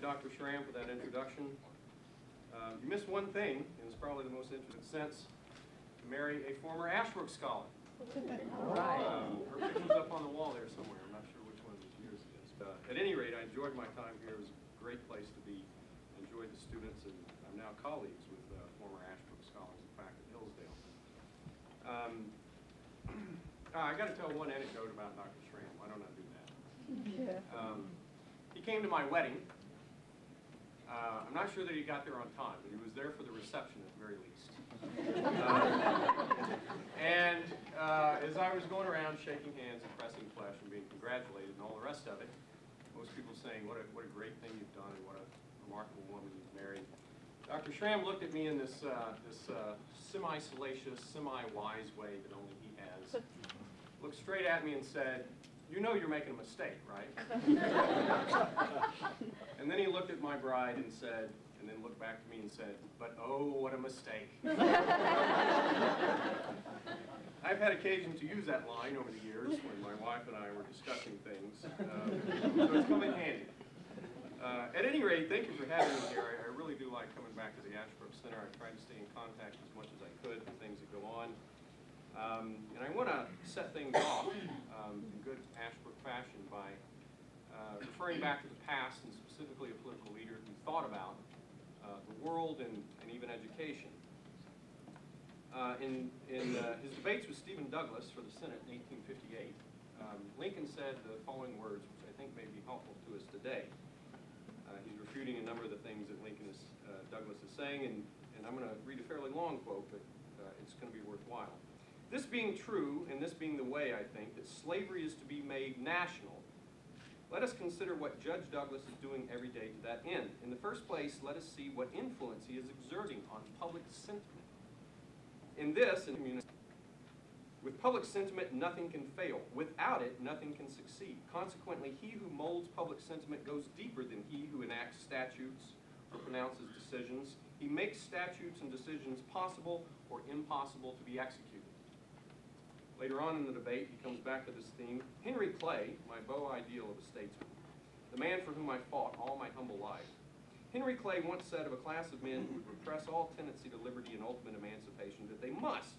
you, Dr. Schramm, for that introduction. You missed one thing, and it's probably the most interesting sense, to marry a former Ashbrook Scholar. All right. Her picture's up on the wall there somewhere. I'm not sure which one of yours it is. But at any rate, I enjoyed my time here. It was a great place to be. I enjoyed the students, and I'm now colleagues with former Ashbrook Scholars, in fact, at Hillsdale. I got to tell one anecdote about Dr. Schramm. Why don't I do that? Yeah. He came to my wedding. I'm not sure that he got there on time, but he was there for the reception at the very least. As I was going around shaking hands and pressing flesh and being congratulated and all the rest of it, most people saying, what a great thing you've done and what a remarkable woman you've married. Dr. Schramm looked at me in this, semi-salacious, semi-wise way that only he has, looked straight at me and said, "You know you're making a mistake, right?" And then he looked at my bride and said, and then looked back to me and said, "But oh, what a mistake." I've had occasion to use that line over the years when my wife and I were discussing things, so it's come in handy. At any rate, thank you for having me here. I really do like coming back to the Ashbrook Center. I try to stay in contact as much as I could with things that go on. And I want to set things off in good Ashbrook fashion by referring back to the past, and specifically a political leader who thought about the world and even education. In his debates with Stephen Douglas for the Senate in 1858, Lincoln said the following words, which I think may be helpful to us today. He's refuting a number of the things that Douglas is saying, and I'm going to read a fairly long quote, but it's going to be worthwhile. "This being true, and this being the way, I think, that slavery is to be made national, let us consider what Judge Douglas is doing every day to that end. In the first place, let us see what influence he is exerting on public sentiment. In this, with public sentiment, nothing can fail. Without it, nothing can succeed. Consequently, he who molds public sentiment goes deeper than he who enacts statutes or pronounces decisions. He makes statutes and decisions possible or impossible to be executed." Later on in the debate, he comes back to this theme. "Henry Clay, my beau ideal of a statesman, the man for whom I fought all my humble life. Henry Clay once said of a class of men who would repress all tendency to liberty and ultimate emancipation that they must,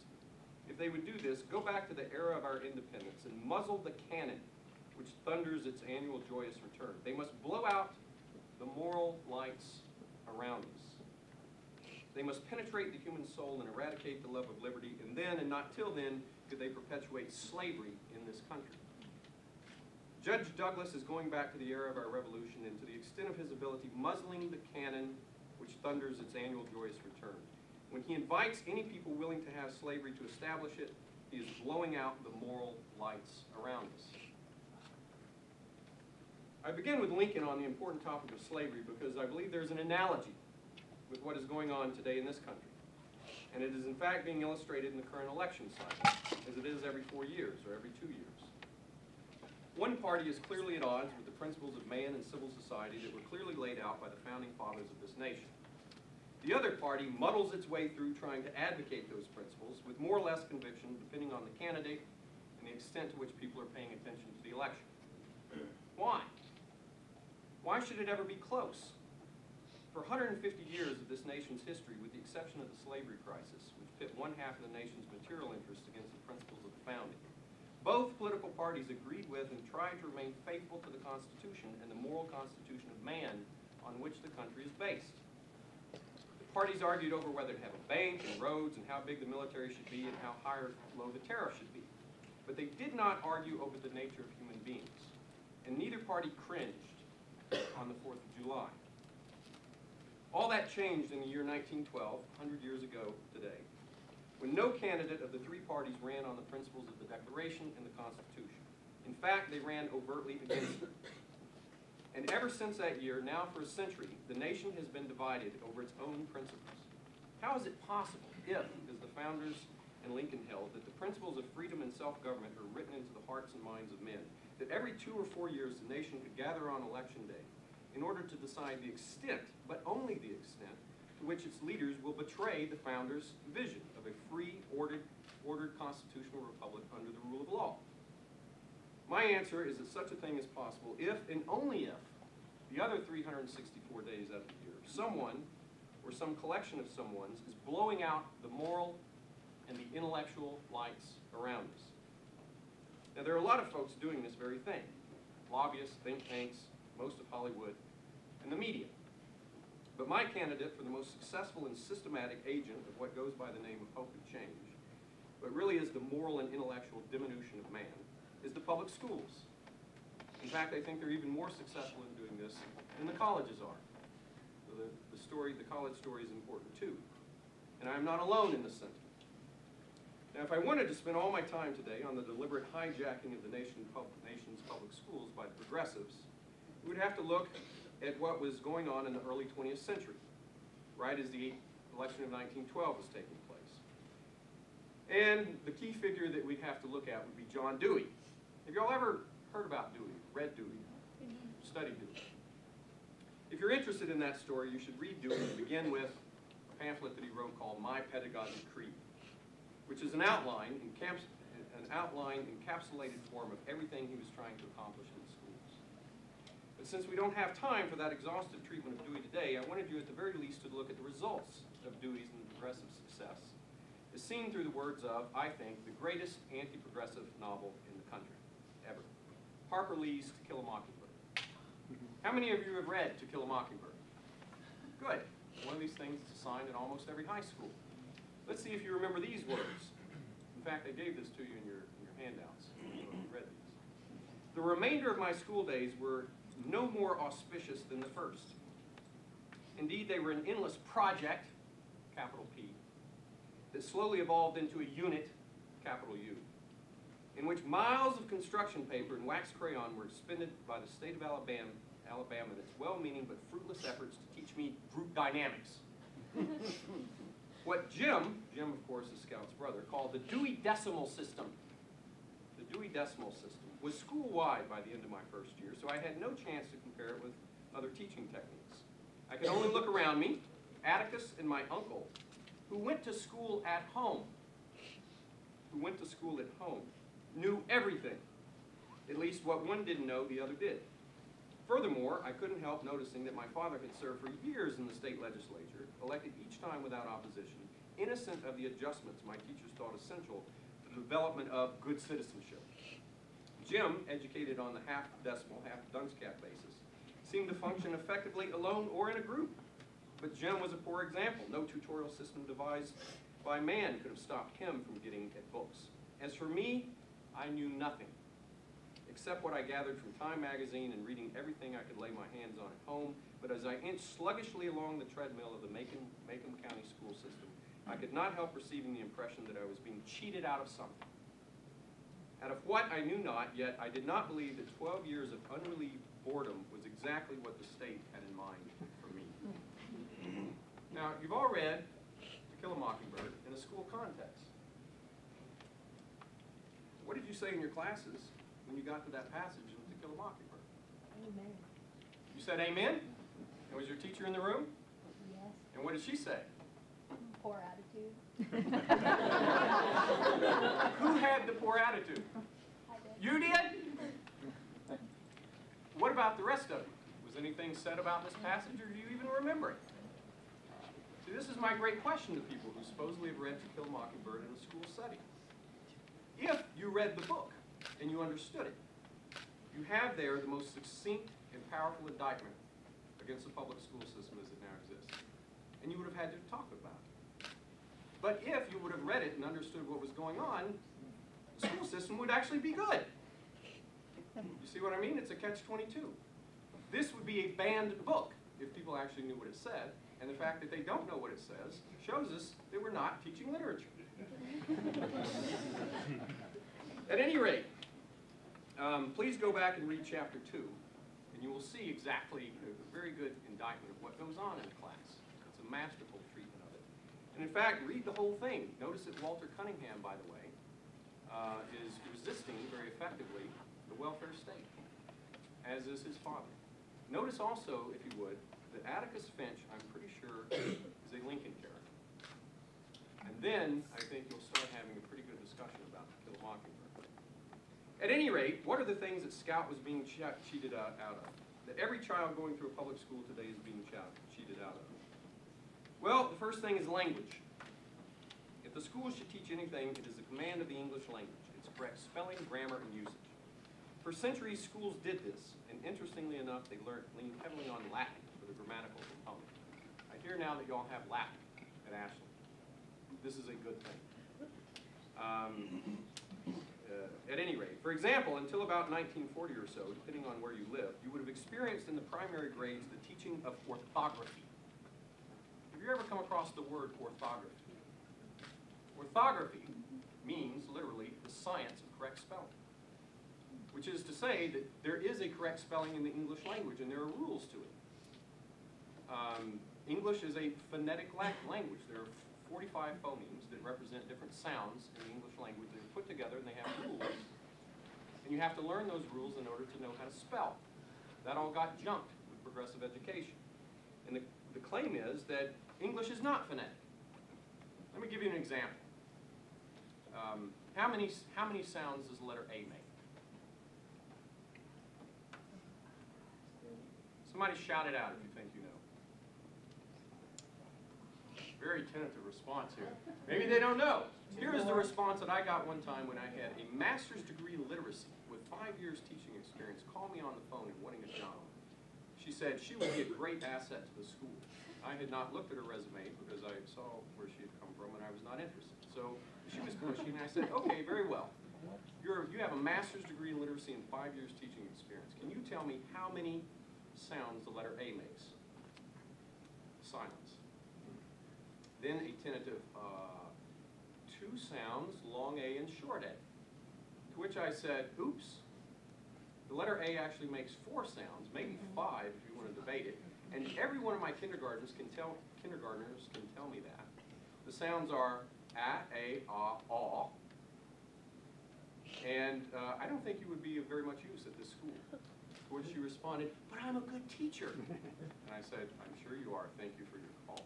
if they would do this, go back to the era of our independence and muzzle the cannon which thunders its annual joyous return. They must blow out the moral lights around us. They must penetrate the human soul and eradicate the love of liberty, and then, and not till then, could they perpetuate slavery in this country. Judge Douglas is going back to the era of our revolution and, to the extent of his ability, muzzling the cannon which thunders its annual joyous return. When he invites any people willing to have slavery to establish it, he is blowing out the moral lights around us." I begin with Lincoln on the important topic of slavery because I believe there's an analogy with what is going on today in this country. And it is in fact being illustrated in the current election cycle, as it is every 4 years or every 2 years. One party is clearly at odds with the principles of man and civil society that were clearly laid out by the founding fathers of this nation. The other party muddles its way through trying to advocate those principles with more or less conviction depending on the candidate and the extent to which people are paying attention to the election. Why? Why should it ever be close? For 150 years of this nation's history, with the exception of the slavery crisis, which pit one half of the nation's material interests against the principles of the founding, both political parties agreed with and tried to remain faithful to the Constitution and the moral constitution of man on which the country is based. The parties argued over whether to have a bank and roads and how big the military should be and how high or low the tariff should be. But they did not argue over the nature of human beings, and neither party cringed on the 4th of July. All that changed in the year 1912, 100 years ago today, when no candidate of the three parties ran on the principles of the Declaration and the Constitution. In fact, they ran overtly against them. And ever since that year, now for a century, the nation has been divided over its own principles. How is it possible if, as the founders and Lincoln held, that the principles of freedom and self-government are written into the hearts and minds of men, that every 2 or 4 years the nation could gather on Election Day in order to decide the extent, but only the extent, to which its leaders will betray the founders' vision of a free, ordered constitutional republic under the rule of law? My answer is that such a thing is possible if, and only if, the other 364 days out of the year. Someone, or some collection of someones, is blowing out the moral and the intellectual lights around us. Now, there are a lot of folks doing this very thing. Lobbyists, think tanks, most of Hollywood, and the media. But my candidate for the most successful and systematic agent of what goes by the name of hope and change, but really is the moral and intellectual diminution of man, is the public schools. In fact, I think they're even more successful in doing this than the colleges are. So the college story is important too. And I'm not alone in this sentiment. Now, if I wanted to spend all my time today on the deliberate hijacking of the nation's public schools by the progressives, we would have to look at what was going on in the early 20th century, right as the election of 1912 was taking place. And the key figure that we'd have to look at would be John Dewey. Have you all ever heard about Dewey, read Dewey, studied Dewey? If you're interested in that story, you should read Dewey and begin with a pamphlet that he wrote called My Pedagogic Creed, which is an outline, encapsulated form of everything he was trying to accomplish in the schools. But since we don't have time for that exhaustive treatment of Dewey today, I wanted you at the very least to look at the results of Dewey's and the progressive success, as seen through the words of, I think, the greatest anti-progressive novel in the country, ever. Harper Lee's To Kill a Mockingbird. How many of you have read To Kill a Mockingbird? Good. One of these things is assigned at almost every high school. Let's see if you remember these words. In fact, I gave this to you in your handouts. You read these. The remainder of my school days were no more auspicious than the first. Indeed, they were an endless project, capital P, that slowly evolved into a unit, capital U, in which miles of construction paper and wax crayon were expended by the state of Alabama in its well-meaning but fruitless efforts to teach me group dynamics. What Jim of course is Scout's brother, called the Dewey Decimal System. The Dewey Decimal System was school-wide by the end of my first year, so I had no chance to compare it with other teaching techniques. I could only look around me, Atticus and my uncle, who went to school at home, knew everything. At least what one didn't know, the other did. Furthermore, I couldn't help noticing that my father had served for years in the state legislature, elected each time without opposition, innocent of the adjustments my teachers thought essential to the development of good citizenship. Jim, educated on the half decimal, half Dunscap basis, seemed to function effectively alone or in a group. But Jim was a poor example. No tutorial system devised by man could have stopped him from getting at books. As for me, I knew nothing, except what I gathered from Time magazine and reading everything I could lay my hands on at home. But as I inched sluggishly along the treadmill of the Macon County school system, I could not help receiving the impression that I was being cheated out of something. Out of what I knew not, yet I did not believe that 12 years of unrelieved boredom was exactly what the state had in mind for me. Now, you've all read To Kill a Mockingbird in a school context. What did you say in your classes when you got to that passage in To Kill a Mockingbird? Amen. You said amen? And was your teacher in the room? Yes. And what did she say? Poor attitude. Who had the poor attitude? I did. You did? What about the rest of you? Was anything said about this passage, or do you even remember it? See, this is my great question to people who supposedly have read To Kill a Mockingbird in a school setting. If you read the book and you understood it, you have there the most succinct and powerful indictment against the public school system as it now exists. And you would have had to talk about it. But if you would have read it and understood what was going on, the school system would actually be good. You see what I mean? It's a catch-22. This would be a banned book if people actually knew what it said. And the fact that they don't know what it says shows us that we're not teaching literature. At any rate, please go back and read chapter 2, and you will see exactly a very good indictment of what goes on in the class. It's a masterful treatment of it. And in fact, read the whole thing. Notice that Walter Cunningham, by the way, is resisting very effectively the welfare state, as is his father. Notice also, if you would, that Atticus Finch, I'm pretty sure, is a Lincoln character. And then I think you'll start having a pretty good discussion about To Kill a Mockingbird. At any rate, what are the things that Scout was being cheated out of? that every child going through a public school today is being cheated out of. Well, the first thing is language. If the school should teach anything, it is the command of the English language, its correct spelling, grammar, and usage. For centuries, schools did this, and interestingly enough, they leaned heavily on Latin for the grammatical component. I hear now that y'all have Latin at Ashland. This is a good thing. At any rate, for example, until about 1940 or so, depending on where you lived, you would have experienced in the primary grades the teaching of orthography. Have you ever come across the word orthography? Orthography means, literally, the science of correct spelling, which is to say that there is a correct spelling in the English language, and there are rules to it. English is a phonetic language. There are 45 phonemes that represent different sounds in the English language. They're put together, and they have rules. And you have to learn those rules in order to know how to spell. That all got junked with progressive education. And the claim is that English is not phonetic. Let me give you an example. How many sounds does the letter A make? Somebody shout it out if you think you know. Very tentative response here. Maybe they don't know. Here is the response that I got one time when I had a master's degree in literacy with 5 years teaching experience call me on the phone and wanting a job. She said she would be a great asset to the school. I had not looked at her resume because I saw where she had come from and I was not interested. So she was pushing and I said, okay, very well. You have a master's degree in literacy and 5 years teaching experience. Can you tell me how many sounds the letter A makes? Silence. Then a tentative two sounds, long A and short A. To which I said, oops, the letter A actually makes four sounds, maybe five if you want to debate it. And every one of my kindergartners can tell me that. The sounds are a, aw. And I don't think you would be of very much use at this school. To which she responded, but I'm a good teacher. And I said, I'm sure you are. Thank you for your call.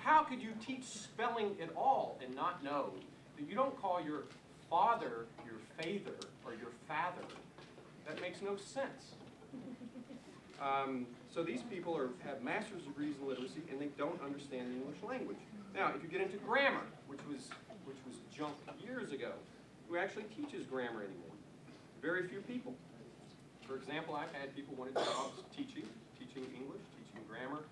How could you teach spelling at all and not know that you don't call your father your father or your father? That makes no sense. So these people have master's degrees in literacy, and they don't understand the English language. Now, if you get into grammar, which was junked years ago, who actually teaches grammar anymore? Very few people. For example, I've had people wanted jobs teaching English, teaching grammar,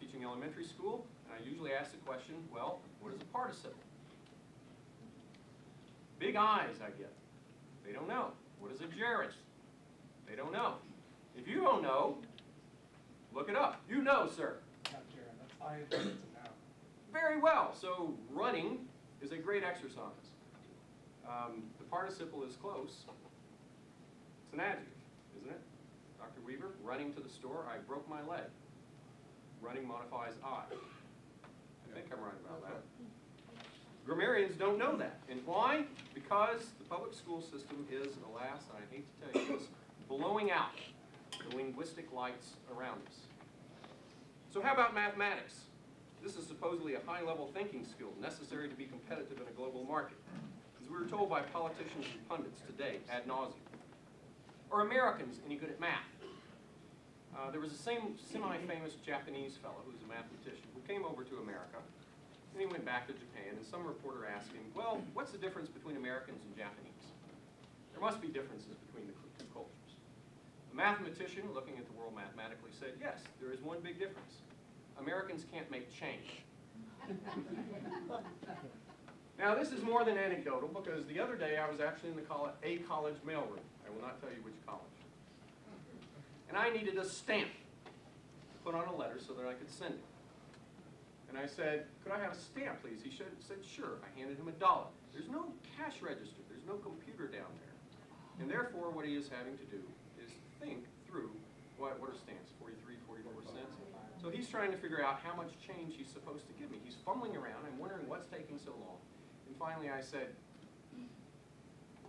teaching elementary school, and I usually ask the question, well, what is a participle? Big eyes, I get. They don't know. What is a gerund? They don't know. If you don't know, look it up. You know, sir. Very well. So running is a great exercise. The participle is close. It's an adjective, isn't it? Dr. Weaver, running to the store, I broke my leg. Running modifies I. I think I'm right about that. Grammarians don't know that. And why? Because the public school system is, alas, and I hate to tell you this, blowing out the linguistic lights around us. So how about mathematics? This is supposedly a high-level thinking skill necessary to be competitive in a global market, as we were told by politicians and pundits today ad nauseum. Are Americans any good at math? There was a semi-famous Japanese fellow who was a mathematician who came over to America, and he went back to Japan, and some reporter asked him, well, what's the difference between Americans and Japanese? There must be differences between the two cultures. A mathematician, looking at the world mathematically, said, yes, there is one big difference. Americans can't make change. Now, this is more than anecdotal, because the other day I was actually in the college mailroom. I will not tell you which college. And I needed a stamp to put on a letter so that I could send it. And I said, could I have a stamp, please? He said, sure. I handed him $1. There's no cash register. There's no computer down there. And therefore, what he is having to do is think through what are stamps, 43, 44 cents. So he's trying to figure out how much change he's supposed to give me. He's fumbling around. I'm wondering what's taking so long. And finally, I said,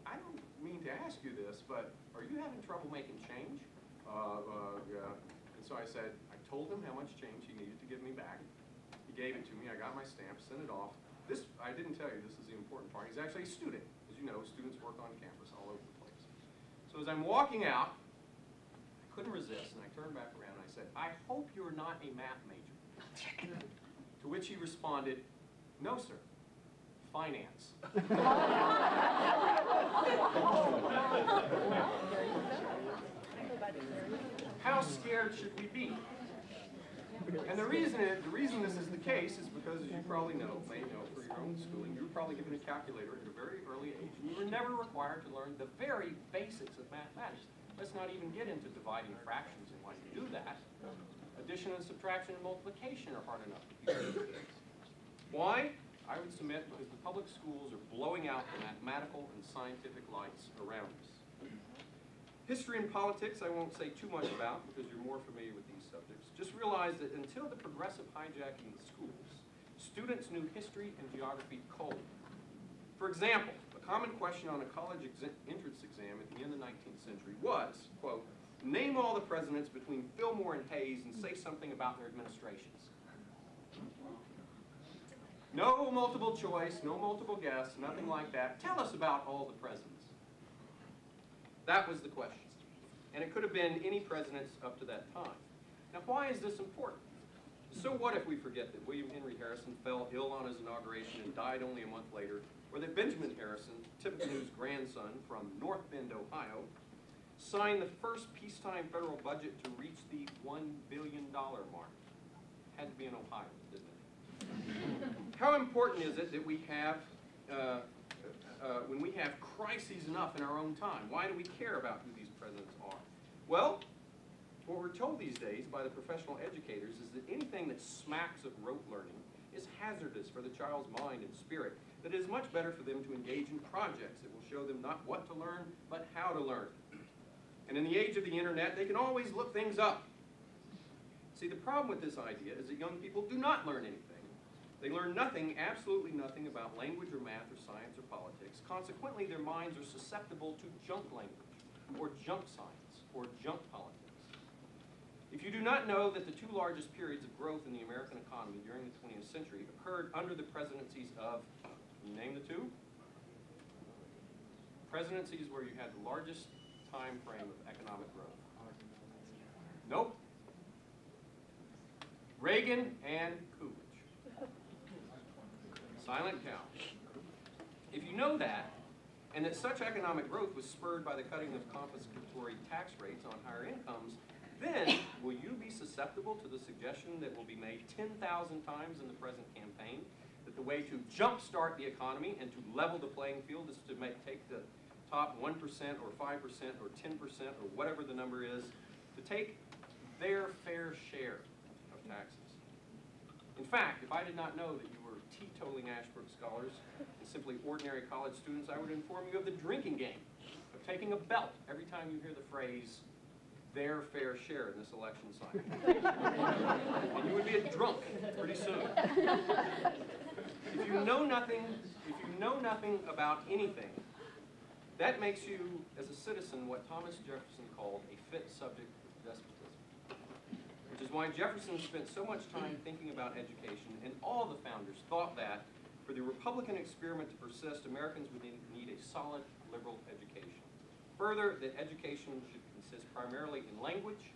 I don't mean to ask you this, but are you having trouble making change? Yeah. And so I said, I told him how much change he needed to give me back. He gave it to me. I got my stamp, sent it off. This, I didn't tell you, this is the important part. He's actually a student. As you know, students work on campus all over the place. So as I'm walking out, I couldn't resist, and I turned back around and I said, "I hope you're not a math major." To which he responded, "No, sir. Finance." How scared should we be? And the reason this is the case is because, as you probably know, may know for your own schooling, you were probably given a calculator at a very early age. You were never required to learn the very basics of mathematics. Let's not even get into dividing fractions and why you do that. Addition and subtraction and multiplication are hard enough to do. Why? I would submit because the public schools are blowing out the mathematical and scientific lights around us. History and politics I won't say too much about because you're more familiar with these subjects. Just realize that until the progressive hijacking of the schools, students knew history and geography cold. For example, a common question on a college entrance exam at the end of the 19th century was, quote, "Name all the presidents between Fillmore and Hayes and say something about their administrations." No multiple choice, no multiple guess, nothing like that. Tell us about all the presidents. That was the question. And it could have been any presidents up to that time. Now, why is this important? So what if we forget that William Henry Harrison fell ill on his inauguration and died only a month later, or that Benjamin Harrison, Tippecanoe's grandson from North Bend, Ohio, signed the first peacetime federal budget to reach the $1 billion mark? Had to be in Ohio, didn't it? How important is it that we have when we have crises enough in our own time? Why do we care about who these presidents are? Well, what we're told these days by the professional educators is that anything that smacks of rote learning is hazardous for the child's mind and spirit, that it is much better for them to engage in projects that will show them not what to learn, but how to learn. And in the age of the internet, they can always look things up. See, the problem with this idea is that young people do not learn anything. They learn nothing, absolutely nothing, about language or math or science or politics. Consequently, their minds are susceptible to junk language or junk science or junk politics. If you do not know that the two largest periods of growth in the American economy during the 20th century occurred under the presidencies of, can you name the two? Presidencies where you had the largest time frame of economic growth. Nope. Reagan and Coolidge. Silent cow. If you know that, and that such economic growth was spurred by the cutting of confiscatory tax rates on higher incomes, then will you be susceptible to the suggestion that will be made 10,000 times in the present campaign that the way to jumpstart the economy and to level the playing field is to take the top 1% or 5% or 10% or whatever the number is, to take their fair share of taxes? In fact, if I did not know that you were teetotaling Ashbrook scholars and simply ordinary college students, I would inform you of the drinking game of taking a belt every time you hear the phrase, "their fair share" in this election cycle. And you would be a drunk pretty soon. If you know nothing about anything, that makes you, as a citizen, what Thomas Jefferson called a fit subject for despotism. Which is why Jefferson spent so much time thinking about education, and all the founders thought that for the Republican experiment to persist, Americans would need a solid liberal education. Further, that education should consist primarily in language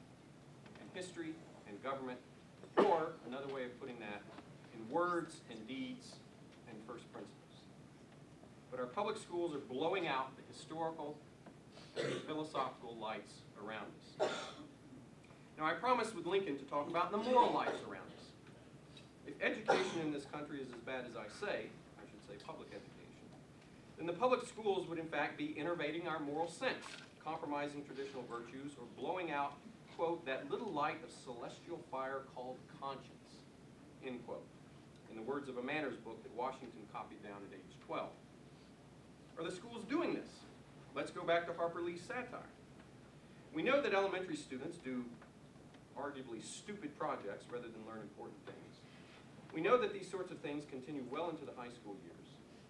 and history and government, or another way of putting that, in words and deeds and first principles. But our public schools are blowing out the historical and the philosophical lights around us. Now, I promised with Lincoln to talk about the moral lights around us. If education in this country is as bad as I should say public education, then the public schools would in fact be innervating our moral sense, compromising traditional virtues, or blowing out, quote, "that little light of celestial fire called conscience," end quote, in the words of a manners book that Washington copied down at age 12. Are the schools doing this? Let's go back to Harper Lee's satire. We know that elementary students do arguably stupid projects rather than learn important things. We know that these sorts of things continue well into the high school years.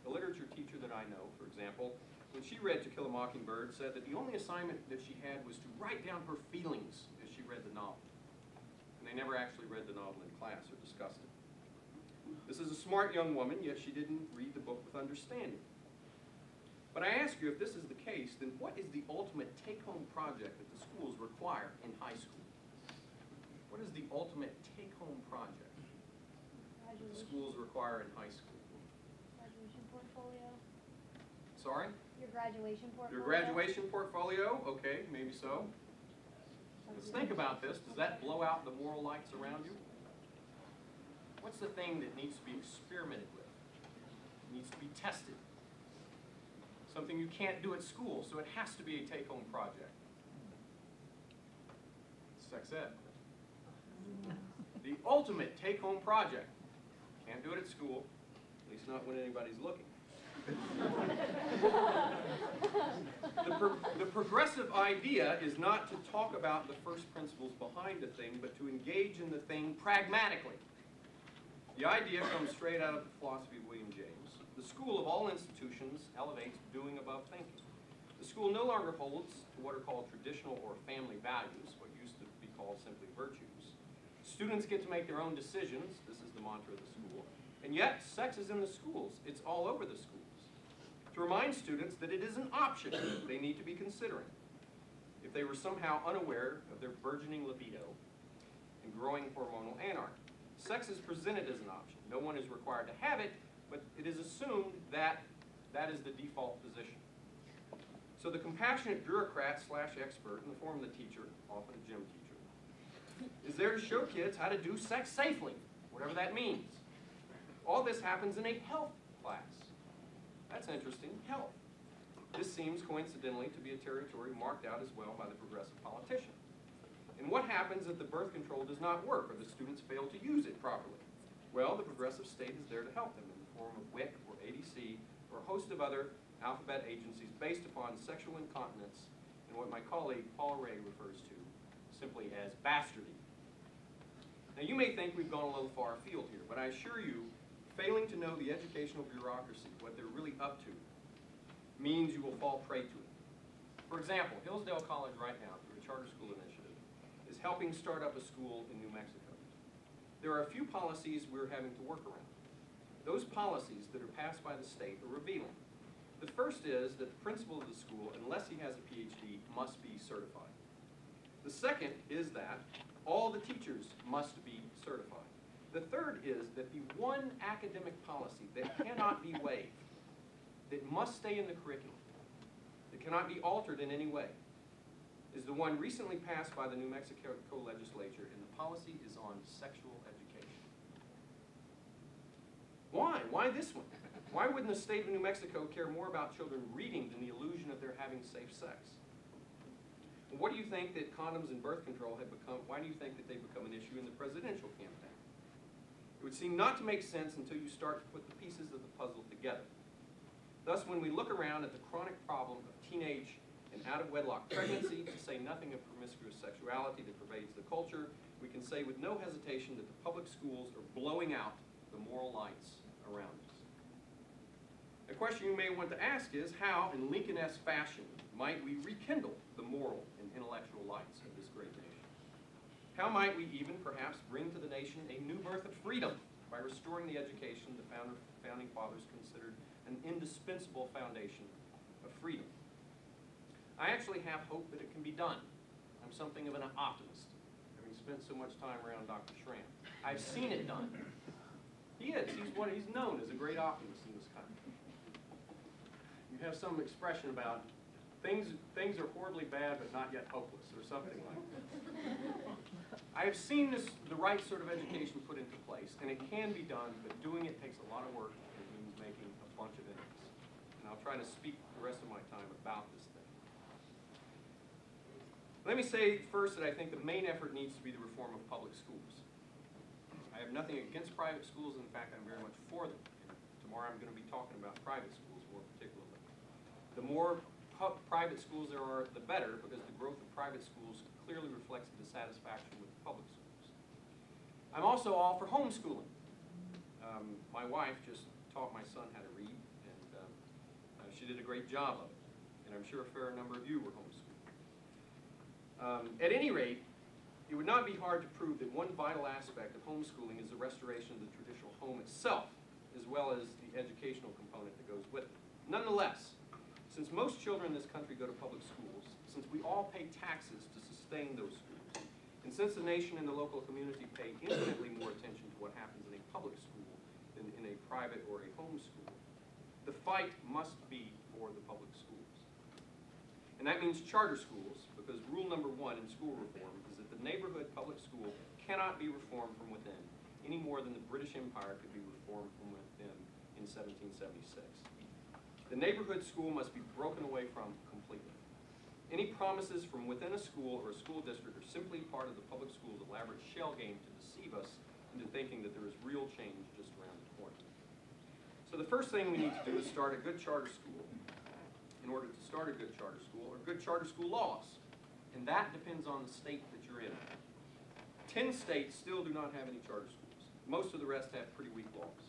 A literature teacher that I know, for example, when she read To Kill a Mockingbird, said that the only assignment that she had was to write down her feelings as she read the novel. And they never actually read the novel in class or discussed it. This is a smart young woman, yet she didn't read the book with understanding. But I ask you, if this is the case, then what is the ultimate take-home take-home project that the schools require in high school? What is the ultimate take-home project that the schools require in high school? Graduation portfolio. Sorry? Your graduation portfolio. Your graduation portfolio? Okay, maybe so. Let's think about this. Does that blow out the moral lights around you? What's the thing that needs to be experimented with? It needs to be tested. Something you can't do at school, so it has to be a take-home project. Sex ed. The ultimate take-home project. Can't do it at school, at least not when anybody's looking. The progressive idea is not to talk about the first principles behind a thing, but to engage in the thing pragmatically. The idea comes straight out of the philosophy of William James. The school of all institutions elevates doing above thinking. The school no longer holds to what are called traditional or family values, what used to be called simply virtues. Students get to make their own decisions. This is the mantra of the school. And yet, sex is in the schools. It's all over the schools. To remind students that it is an option they need to be considering. If they were somehow unaware of their burgeoning libido and growing hormonal anarchy. Sex is presented as an option. No one is required to have it, but it is assumed that that is the default position. So the compassionate bureaucrat slash expert, in the form of the teacher, often a gym teacher, is there to show kids how to do sex safely, whatever that means. All this happens in a health class. That's interesting, health. This seems coincidentally to be a territory marked out as well by the progressive politician. And what happens if the birth control does not work or the students fail to use it properly? Well, the progressive state is there to help them in the form of WIC or ADC or a host of other alphabet agencies based upon sexual incontinence and what my colleague Paul Ray refers to simply as bastardy. Now you may think we've gone a little far afield here, but I assure you, failing to know the educational bureaucracy, what they're really up to, means you will fall prey to it. For example, Hillsdale College right now, through a charter school initiative, is helping start up a school in New Mexico. There are a few policies we're having to work around. Those policies that are passed by the state are revealing. The first is that the principal of the school, unless he has a PhD, must be certified. The second is that all the teachers must be certified. The third is that the one academic policy that cannot be waived, that must stay in the curriculum, that cannot be altered in any way, is the one recently passed by the New Mexico legislature, and the policy is on sexual education. Why? Why this one? Why wouldn't the state of New Mexico care more about children reading than the illusion of their having safe sex? And what do you think that condoms and birth control have become, why do you think that they've become an issue in the presidential campaign? It would seem not to make sense until you start to put the pieces of the puzzle together. Thus, when we look around at the chronic problem of teenage and out-of-wedlock pregnancy, to say nothing of promiscuous sexuality that pervades the culture, we can say with no hesitation that the public schools are blowing out the moral lights around us. A question you may want to ask is, how, in Lincoln-esque fashion, might we rekindle the moral and intellectual lights of this great nation? How might we even, perhaps, bring to the nation a new birth of freedom by restoring the education the founding fathers considered an indispensable foundation of freedom? I actually have hope that it can be done. I'm something of an optimist, having spent so much time around Dr. Schramm. I've seen it done. He is. He's known as a great optimist in this country. You have some expression about things are horribly bad but not yet hopeless, or something like that. I have seen the right sort of education put into place, and it can be done, but doing it takes a lot of work. It means making a bunch of enemies. And I'll try to speak the rest of my time about this thing. Let me say first that I think the main effort needs to be the reform of public schools. I have nothing against private schools. In fact, I'm very much for them. Tomorrow I'm going to be talking about private schools more particularly. The more private schools there are, the better, because the growth of private schools clearly reflects a dissatisfaction with public schools. I'm also all for homeschooling. My wife just taught my son how to read, and she did a great job of it. And I'm sure a fair number of you were homeschooled. At any rate, it would not be hard to prove that one vital aspect of homeschooling is the restoration of the traditional home itself, as well as the educational component that goes with it. Nonetheless, since most children in this country go to public schools, since since we all pay taxes to sustain those schools. And since the nation and the local community pay infinitely more attention to what happens in a public school than in a private or a home school, the fight must be for the public schools. And that means charter schools, because rule number one in school reform is that the neighborhood public school cannot be reformed from within, any more than the British Empire could be reformed from within in 1776. The neighborhood school must be broken away from completely. Any promises from within a school or a school district are simply part of the public school's elaborate shell game to deceive us into thinking that there is real change just around the corner. So the first thing we need to do is start a good charter school. In order to start a good charter school, are good charter school laws. And that depends on the state that you're in. 10 states still do not have any charter schools. Most of the rest have pretty weak laws.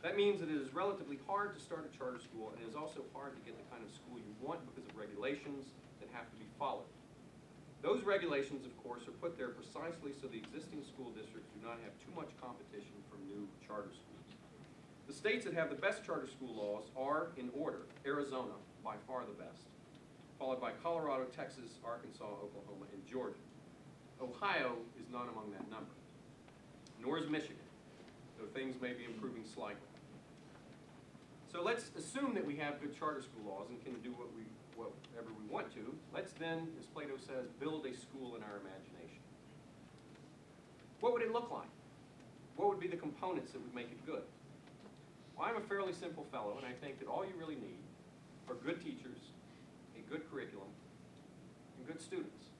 That means that it is relatively hard to start a charter school, and it is also hard to get the kind of school you want because of regulations that have to be followed. Those regulations, of course, are put there precisely so the existing school districts do not have too much competition from new charter schools. The states that have the best charter school laws are, in order, Arizona, by far the best, followed by Colorado, Texas, Arkansas, Oklahoma, and Georgia. Ohio is not among that number, nor is Michigan, though things may be improving slightly. So let's assume that we have good charter school laws and can do whatever we want to. Let's then, as Plato says, build a school in our imagination. What would it look like? What would be the components that would make it good? Well, I'm a fairly simple fellow, and I think that all you really need are good teachers, a good curriculum, and good students.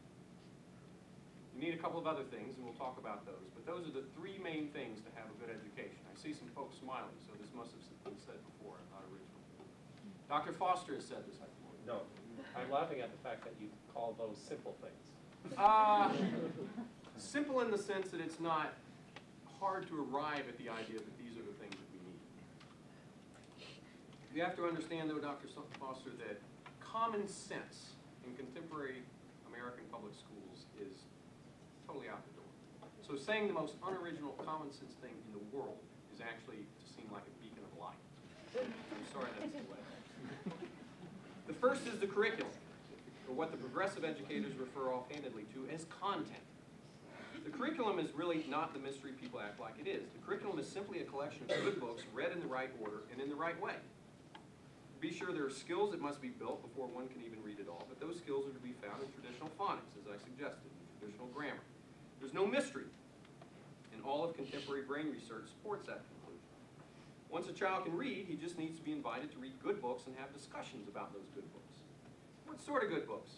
You need a couple of other things, and we'll talk about those, but those are the three main things to have a good education. I see some folks smiling, so this must have been said before, not original. Dr. Foster has said this, I think. No, I'm laughing at the fact that you call those simple things. Simple in the sense that it's not hard to arrive at the idea that these are the things that we need. You have to understand, though, Dr. Foster, that common sense in contemporary American public schools is totally out the door. So saying the most unoriginal common sense thing in the world is actually to seem like a beacon of light. I'm sorry that's the way. The first is the curriculum, or what the progressive educators refer offhandedly to as content. The curriculum is really not the mystery people act like it is. The curriculum is simply a collection of good books read in the right order and in the right way. Be sure there are skills that must be built before one can even read it all, but those skills are to be found in traditional phonics, as I suggested, in traditional grammar. There's no mystery, and all of contemporary brain research supports that conclusion. Once a child can read, he just needs to be invited to read good books and have discussions about those good books. What sort of good books?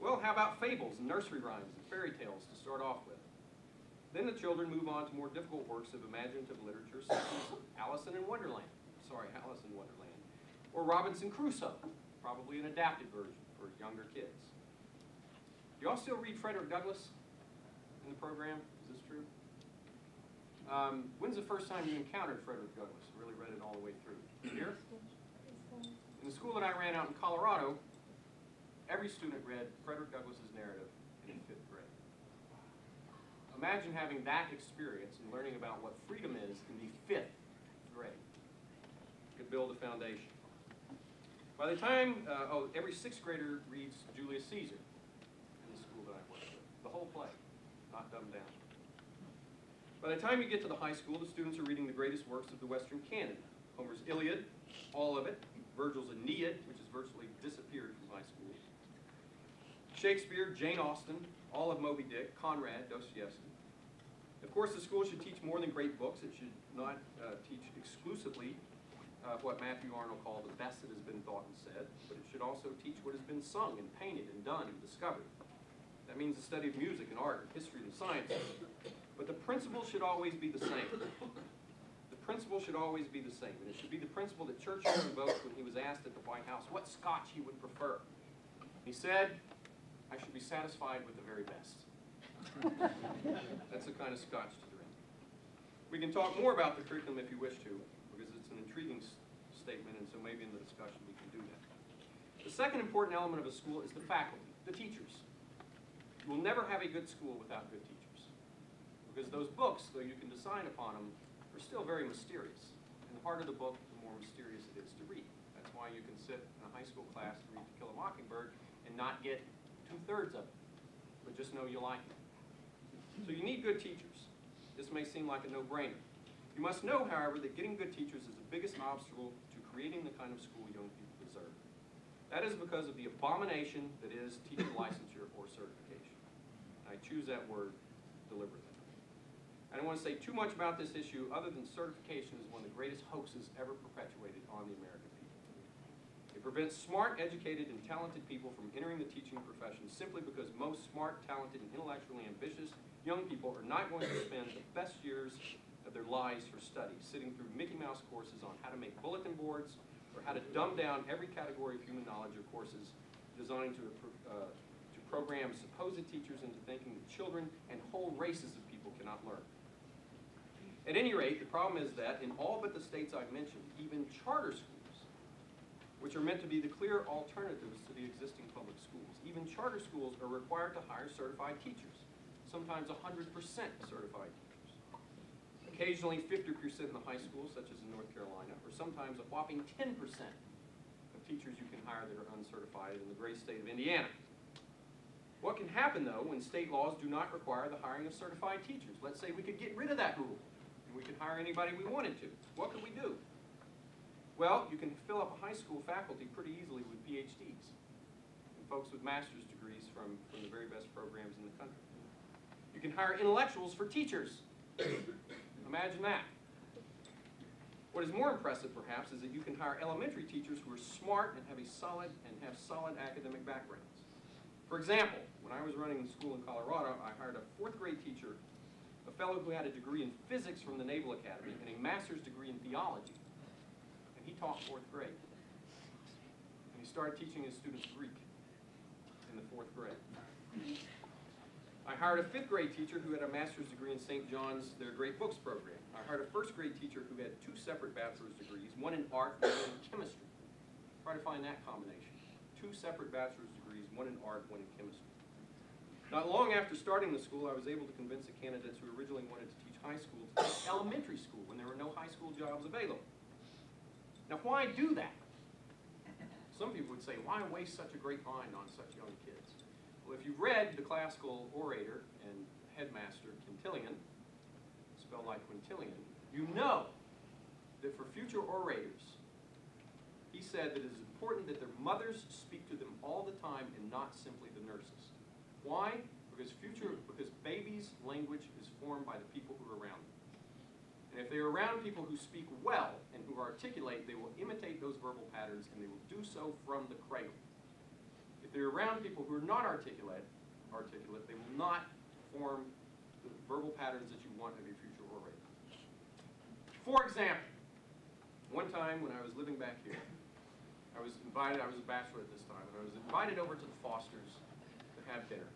Well, how about fables and nursery rhymes and fairy tales to start off with? Then the children move on to more difficult works of imaginative literature such as Alice in Wonderland. Or Robinson Crusoe, probably an adapted version for younger kids. Do y'all still read Frederick Douglass in the program? Is this true? When's the first time you encountered Frederick Douglass? I really read it all the way through. Here? In the school that I ran out in Colorado, every student read Frederick Douglass's narrative in fifth grade. Imagine having that experience and learning about what freedom is in the fifth grade. You could build a foundation. By the time, every sixth grader reads Julius Caesar in the school that I worked with. The whole play, not dumbed down. By the time you get to the high school, the students are reading the greatest works of the Western canon. Homer's Iliad, all of it. Virgil's Aeneid, which has virtually disappeared from high school. Shakespeare, Jane Austen, all of Moby Dick, Conrad, Dostoevsky. Of course, the school should teach more than great books. It should not teach exclusively what Matthew Arnold called the best that has been thought and said, but it should also teach what has been sung and painted and done and discovered. That means the study of music and art, history and sciences. But the principle should always be the same. The principle should always be the same, and it should be the principle that Churchill invoked when he was asked at the White House what Scotch he would prefer. He said, "I should be satisfied with the very best." That's the kind of Scotch to drink. We can talk more about the curriculum if you wish to, because it's an intriguing statement, and so maybe in the discussion we can do that. The second important element of a school is the faculty, the teachers. You will never have a good school without good teachers, because those books, though you can design upon them, are still very mysterious. And the harder the book, the more mysterious it is to read. That's why you can sit in a high school class and read To Kill a Mockingbird and and not get 2/3 of it, but just know you like it. So you need good teachers. This may seem like a no-brainer. You must know, however, that getting good teachers is the biggest obstacle to creating the kind of school young people deserve. That is because of the abomination that is teacher licensure or certification. And I choose that word deliberately. I don't want to say too much about this issue other than certification is one of the greatest hoaxes ever perpetuated on the American people. It prevents smart, educated, and talented people from entering the teaching profession simply because most smart, talented, and intellectually ambitious young people are not going to spend the best years of their lives for study, sitting through Mickey Mouse courses on how to make bulletin boards or how to dumb down every category of human knowledge or courses designed to program supposed teachers into thinking that children and whole races of people cannot learn. At any rate, the problem is that in all but the states I've mentioned, even charter schools, which are meant to be the clear alternatives to the existing public schools, even charter schools are required to hire certified teachers, sometimes 100% certified teachers. Occasionally 50% in the high schools, such as in North Carolina, or sometimes a whopping 10% of teachers you can hire that are uncertified in the great state of Indiana. What can happen, though, when state laws do not require the hiring of certified teachers? Let's say we could get rid of that rule, and we could hire anybody we wanted to. What could we do? Well, you can fill up a high school faculty pretty easily with PhDs, and folks with master's degrees from the very best programs in the country. You can hire intellectuals for teachers. Imagine that. What is more impressive, perhaps, is that you can hire elementary teachers who are smart and have solid academic backgrounds. For example, when I was running the school in Colorado, I hired a 4th grade teacher, a fellow who had a degree in physics from the Naval Academy and a master's degree in theology, and he taught 4th grade. And he started teaching his students Greek in the 4th grade. I hired a 5th grade teacher who had a master's degree in St. John's, their Great Books program. I hired a 1st grade teacher who had 2 separate bachelor's degrees, one in art and one in chemistry. Try to find that combination. 2 separate bachelor's degrees, one in art, one in chemistry. Not long after starting the school, I was able to convince the candidates who originally wanted to teach high school to teach elementary school when there were no high school jobs available. Now, why do that? Some people would say, why waste such a great mind on such young kids? Well, if you've read the classical orator and headmaster Quintilian, spelled like Quintilian, you know that for future orators, he said that it is important that their mothers speak to them all the time and not simply the nurses. Why? Because babies' language is formed by the people who are around them. And if they are around people who speak well and who articulate, they will imitate those verbal patterns and they will do so from the cradle. If they're around people who are not articulate, they will not form the verbal patterns that you want of your future orator. For example, one time when I was living back here, I was a bachelor at this time, and I was invited over to the Fosters to have dinner.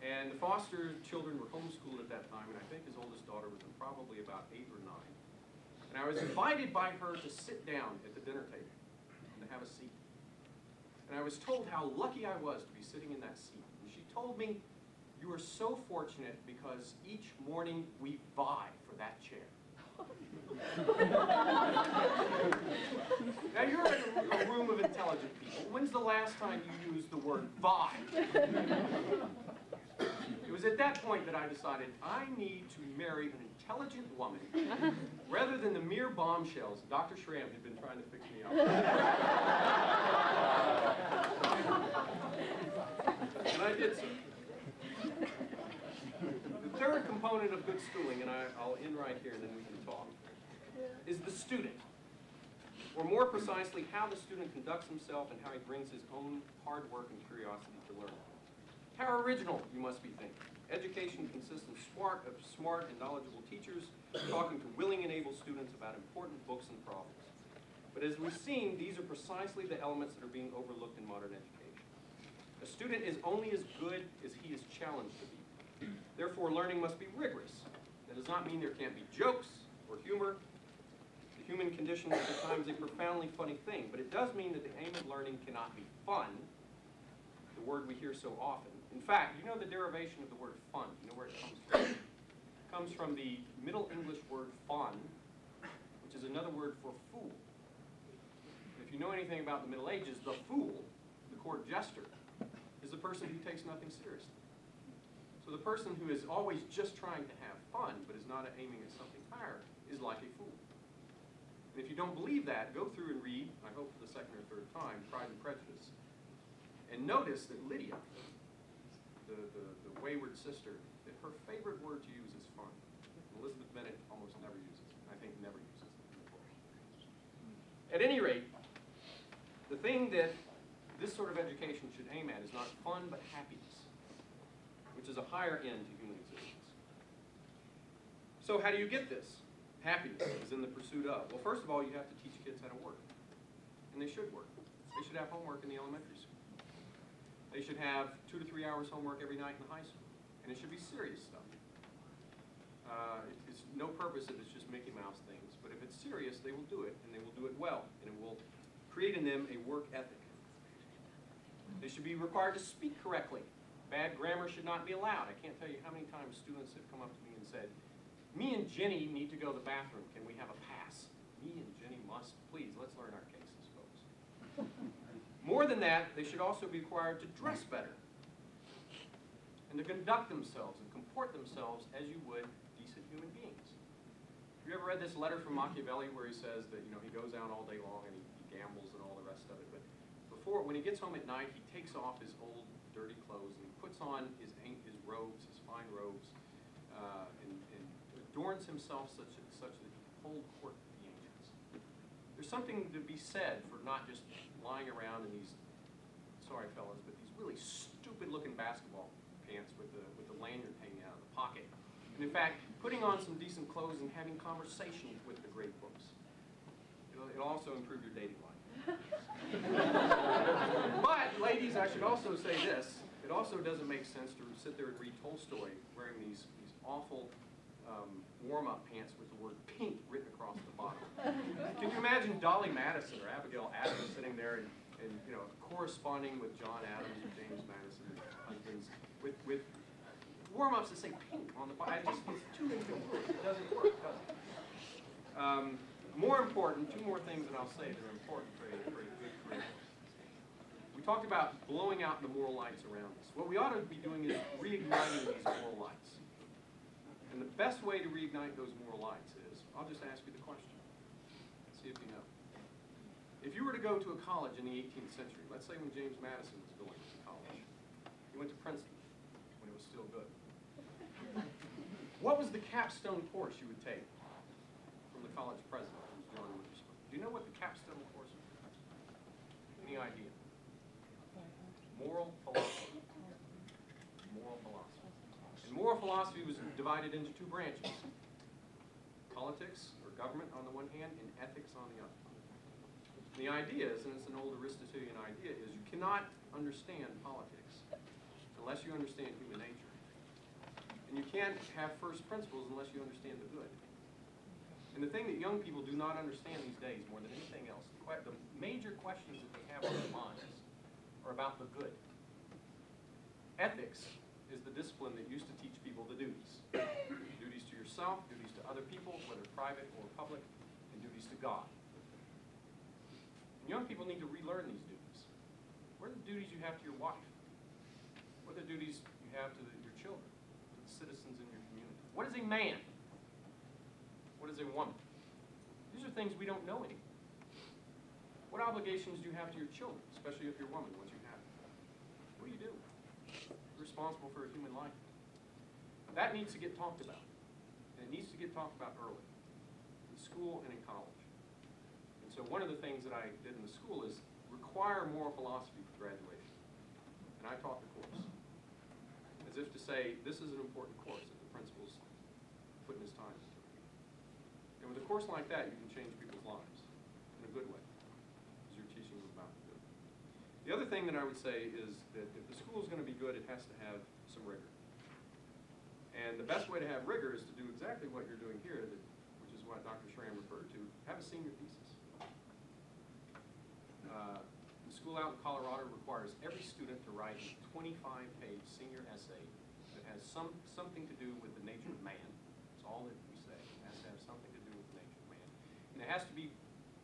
And the Foster children were homeschooled at that time, and I think his oldest daughter was probably about 8 or 9. And I was invited by her to sit down at the dinner table and to have a seat. And I was told how lucky I was to be sitting in that seat. And she told me, "You are so fortunate because each morning we vie for that chair." Now you're in a room of intelligent people. When's the last time you used the word vie? It was at that point that I decided I need to marry an intelligent woman rather than the mere bombshells Dr. Schramm had been trying to fix me up. And I did so. The third component of good schooling, and I'll end right here and then we can talk, is the student. Or more precisely, how the student conducts himself and how he brings his own hard work and curiosity to learning. How original you must be thinking. Education consists of smart and knowledgeable teachers talking to willing and able students about important books and problems. But as we've seen, these are precisely the elements that are being overlooked in modern education. A student is only as good as he is challenged to be. Therefore, learning must be rigorous. That does not mean there can't be jokes or humor. The human condition is at times a profoundly funny thing, but it does mean that the aim of learning cannot be fun, the word we hear so often. In fact, you know the derivation of the word fun. You know where it comes from? It comes from the Middle English word fon, which is another word for fool. If you know anything about the Middle Ages, the fool, the court jester, person who takes nothing seriously. So the person who is always just trying to have fun, but is not aiming at something higher, is like a fool. And if you don't believe that, go through and read, I hope for the second or third time, Pride and Prejudice. And notice that Lydia, the wayward sister, that her favorite word to use is fun. Elizabeth Bennet almost never uses it. I think never uses it. At any rate, the thing that this sort of education should aim at is not fun, but happiness, which is a higher end to human existence. So how do you get this? Happiness is in the pursuit of. Well, first of all, you have to teach kids how to work. And they should work. They should have homework in the elementary school. They should have 2 to 3 hours homework every night in the high school. And it should be serious stuff. It's no purpose if it's just Mickey Mouse things. But if it's serious, they will do it, and they will do it well. And it will create in them a work ethic. They should be required to speak correctly. Bad grammar should not be allowed. I can't tell you how many times students have come up to me and said, "Me and Jenny need to go to the bathroom. Can we have a pass?" Me and Jenny must. Please, let's learn our cases, folks. More than that, they should also be required to dress better and to conduct themselves and comport themselves as you would decent human beings. Have you ever read this letter from Machiavelli where he says that, you know, he goes out all day long and he gambles and all the rest of it, but before, when he gets home at night, he takes off his old dirty clothes and he puts on his robes, his fine robes, and adorns himself such that he can hold court with the angels. There's something to be said for not just lying around in these, sorry fellas, but these really stupid-looking basketball pants with the lanyard hanging out of the pocket. And in fact, putting on some decent clothes and having conversations with the great books. It'll also improve your dating life. But, ladies, I should also say this. It also doesn't make sense to sit there and read Tolstoy wearing these awful warm-up pants with the word pink written across the bottom. Can you imagine Dolly Madison or Abigail Adams sitting there and you know, corresponding with John Adams and James Madison and husbands with warm-ups that say pink on the bottom? It's too incongruous. It doesn't work, does it? More important, two more things that I'll say that are important for a good career. We talked about blowing out the moral lights around us. What we ought to be doing is reigniting these moral lights. And the best way to reignite those moral lights is, I'll just ask you the question, see if you know. If you were to go to a college in the 18th century, let's say when James Madison was going to college, he went to Princeton when it was still good. What was the capstone course you would take from the college president, who was John Dewey? Do you know what the capstone course was? Any idea? Moral philosophy. Moral philosophy. And moral philosophy was divided into two branches. Politics, or government, on the one hand, and ethics on the other. And the idea is, and it's an old Aristotelian idea, is you cannot understand politics unless you understand human nature. And you can't have first principles unless you understand the good. And the thing that young people do not understand these days more than anything else, the major questions that they have on their minds are about the good. Ethics is the discipline that used to teach people the duties. Duties to yourself, duties to other people, whether private or public, and duties to God. And young people need to relearn these duties. What are the duties you have to your wife? What are the duties you have to your children, to the citizens in your community? What is a man? What is a woman? These are things we don't know anymore. What obligations do you have to your children, especially if you're a woman, once you have them? What do you do? You're responsible for a human life. That needs to get talked about. And it needs to get talked about early, in school and in college. And so one of the things that I did in the school is require moral philosophy for graduation. And I taught the course, as if to say, this is an important course that the principal's putting his time into. And with a course like that, you can change people's lives in a good way, because you're teaching them about the good. The other thing that I would say is that if the school is going to be good, it has to have some rigor. And the best way to have rigor is to do exactly what you're doing here, which is what Dr. Schramm referred to, have a senior thesis. The school out in Colorado requires every student to write a 25-page senior essay that has something to do with the nature of man. All that we say, it has to have something to do with the nature of man. And it has to be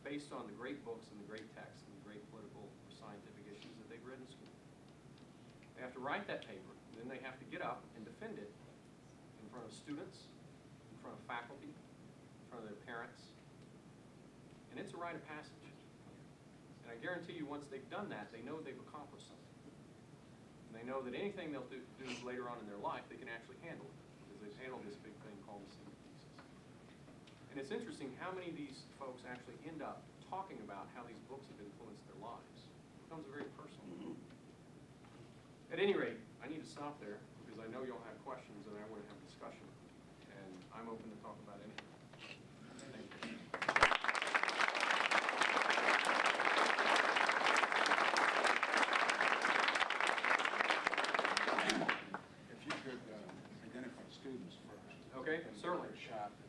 based on the great books and the great texts and the great political or scientific issues that they've read in school. They have to write that paper, then they have to get up and defend it in front of students, in front of faculty, in front of their parents. And it's a rite of passage. And I guarantee you, once they've done that, they know they've accomplished something. And they know that anything they'll do later on in their life, they can actually handle it, because they've handled this big thing called the senior thesis. And it's interesting how many of these folks actually end up talking about how these books have influenced their lives. It becomes a very personal book. At any rate, I need to stop there, because I know you'll have questions, and I want to have a discussion. And I'm open to talk about anything. Thank you. Students first. Okay, certainly. Shop and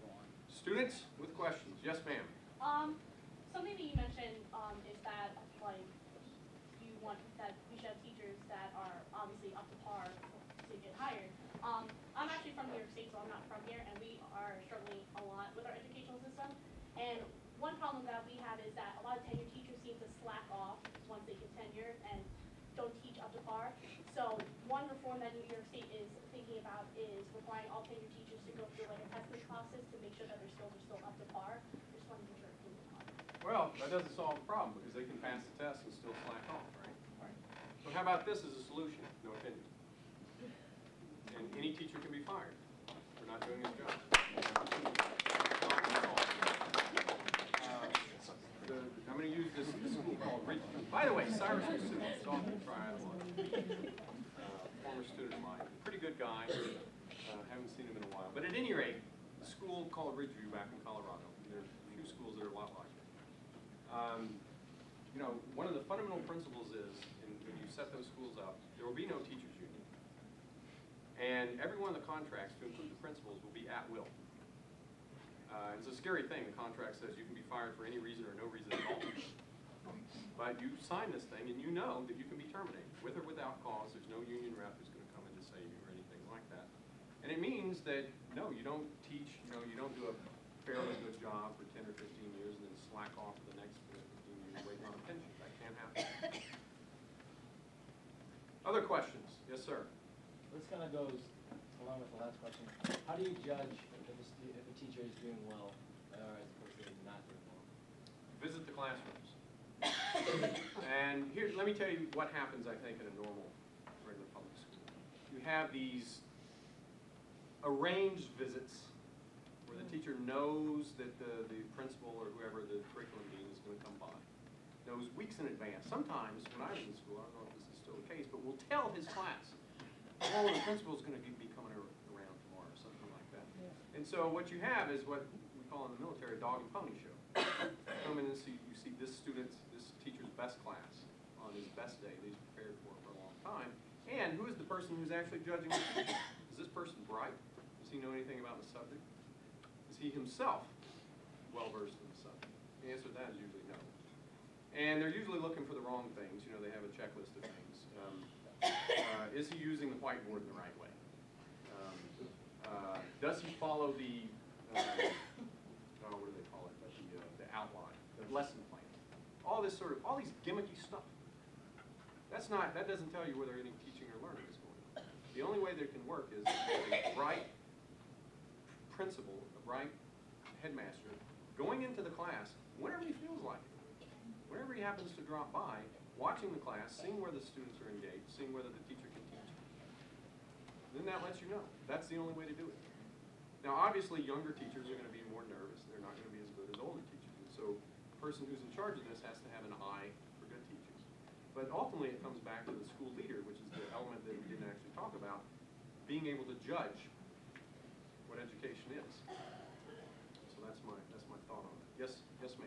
go on. Students with questions. Yes, ma'am. Something that you mentioned is that, like, you want that we should have teachers that are obviously up to par to get hired. I'm actually from New York State, so I'm not from here, and we are struggling a lot with our educational system. And one problem that we have is that a lot of tenured teachers seem to slack off once they get tenure and don't teach up to par. So one reform that New York State is thinking about is requiring all tenured teachers to go through like a testing process to make sure that their skills are still up to par. I just want to make sure it's well, that doesn't solve the problem, because they can pass the test and still slack off, right? Right. So how about this as a solution? No opinion. And any teacher can be fired for not doing his job. I'm going to use this school called Ridgeview. By the way, Cyrus was a former student of mine. Pretty good guy. Haven't seen him in a while. But at any rate, a school called Ridgeview back in Colorado. There are a few schools that are a lot like it. You know, one of the fundamental principles is, when you set those schools up, there will be no teachers union. And every one of the contracts, to include the principals, will be at will. It's a scary thing. The contract says you can be fired for any reason or no reason at all. But you sign this thing, and you know that you can be terminated, with or without cause. There's no union rep who's going to come in to save you or anything like that. And it means that, no, you don't teach, you don't do a fairly good job for 10 or 15 years and then slack off for the next 15 years waiting on a pension. That can't happen. Other questions? Yes, sir. This kind of goes along with the last question. How do you judge if a teacher is doing well or as opposed to not doing well? Visit the classrooms. And here, let me tell you what happens, I think, in a normal, regular public school. You have these arranged visits where the teacher knows that the principal or whoever the curriculum dean is going to come by. Knows weeks in advance. Sometimes, when I was in school, I don't know if this is still the case, but will tell his class, oh, the principal's going to be coming around tomorrow or something like that. Yeah. And so what you have is what we call in the military a dog and pony show. Come in and see, you see this student's, this teacher's best class on his best day that he's prepared for a long time. And who is the person who's actually judging the teacher? Is this person bright? Does he know anything about the subject? Is he himself well-versed in the subject? The answer to that is usually no. And they're usually looking for the wrong things. You know, they have a checklist of things. Is he using the whiteboard in the right way? Does he follow the, what do they call it, the outline, the lesson plan? All this sort of, all these gimmicky stuff. That's not, that doesn't tell you whether any teaching or learning is going on. The only way that it can work is a bright principal, a bright headmaster, going into the class whenever he feels like it. Whenever he happens to drop by, watching the class, seeing where the students are engaged, seeing whether the teacher can teach. Then that lets you know. That's the only way to do it. Now, obviously, younger teachers are going to be more nervous. They're not going to be as good as older teachers. And so the person who's in charge of this has to have an eye for good teachers. But ultimately, it comes back to the school leader, which is the element that we didn't actually talk about, being able to judge what education is. So that's my thought on it. Yes, yes, ma'am.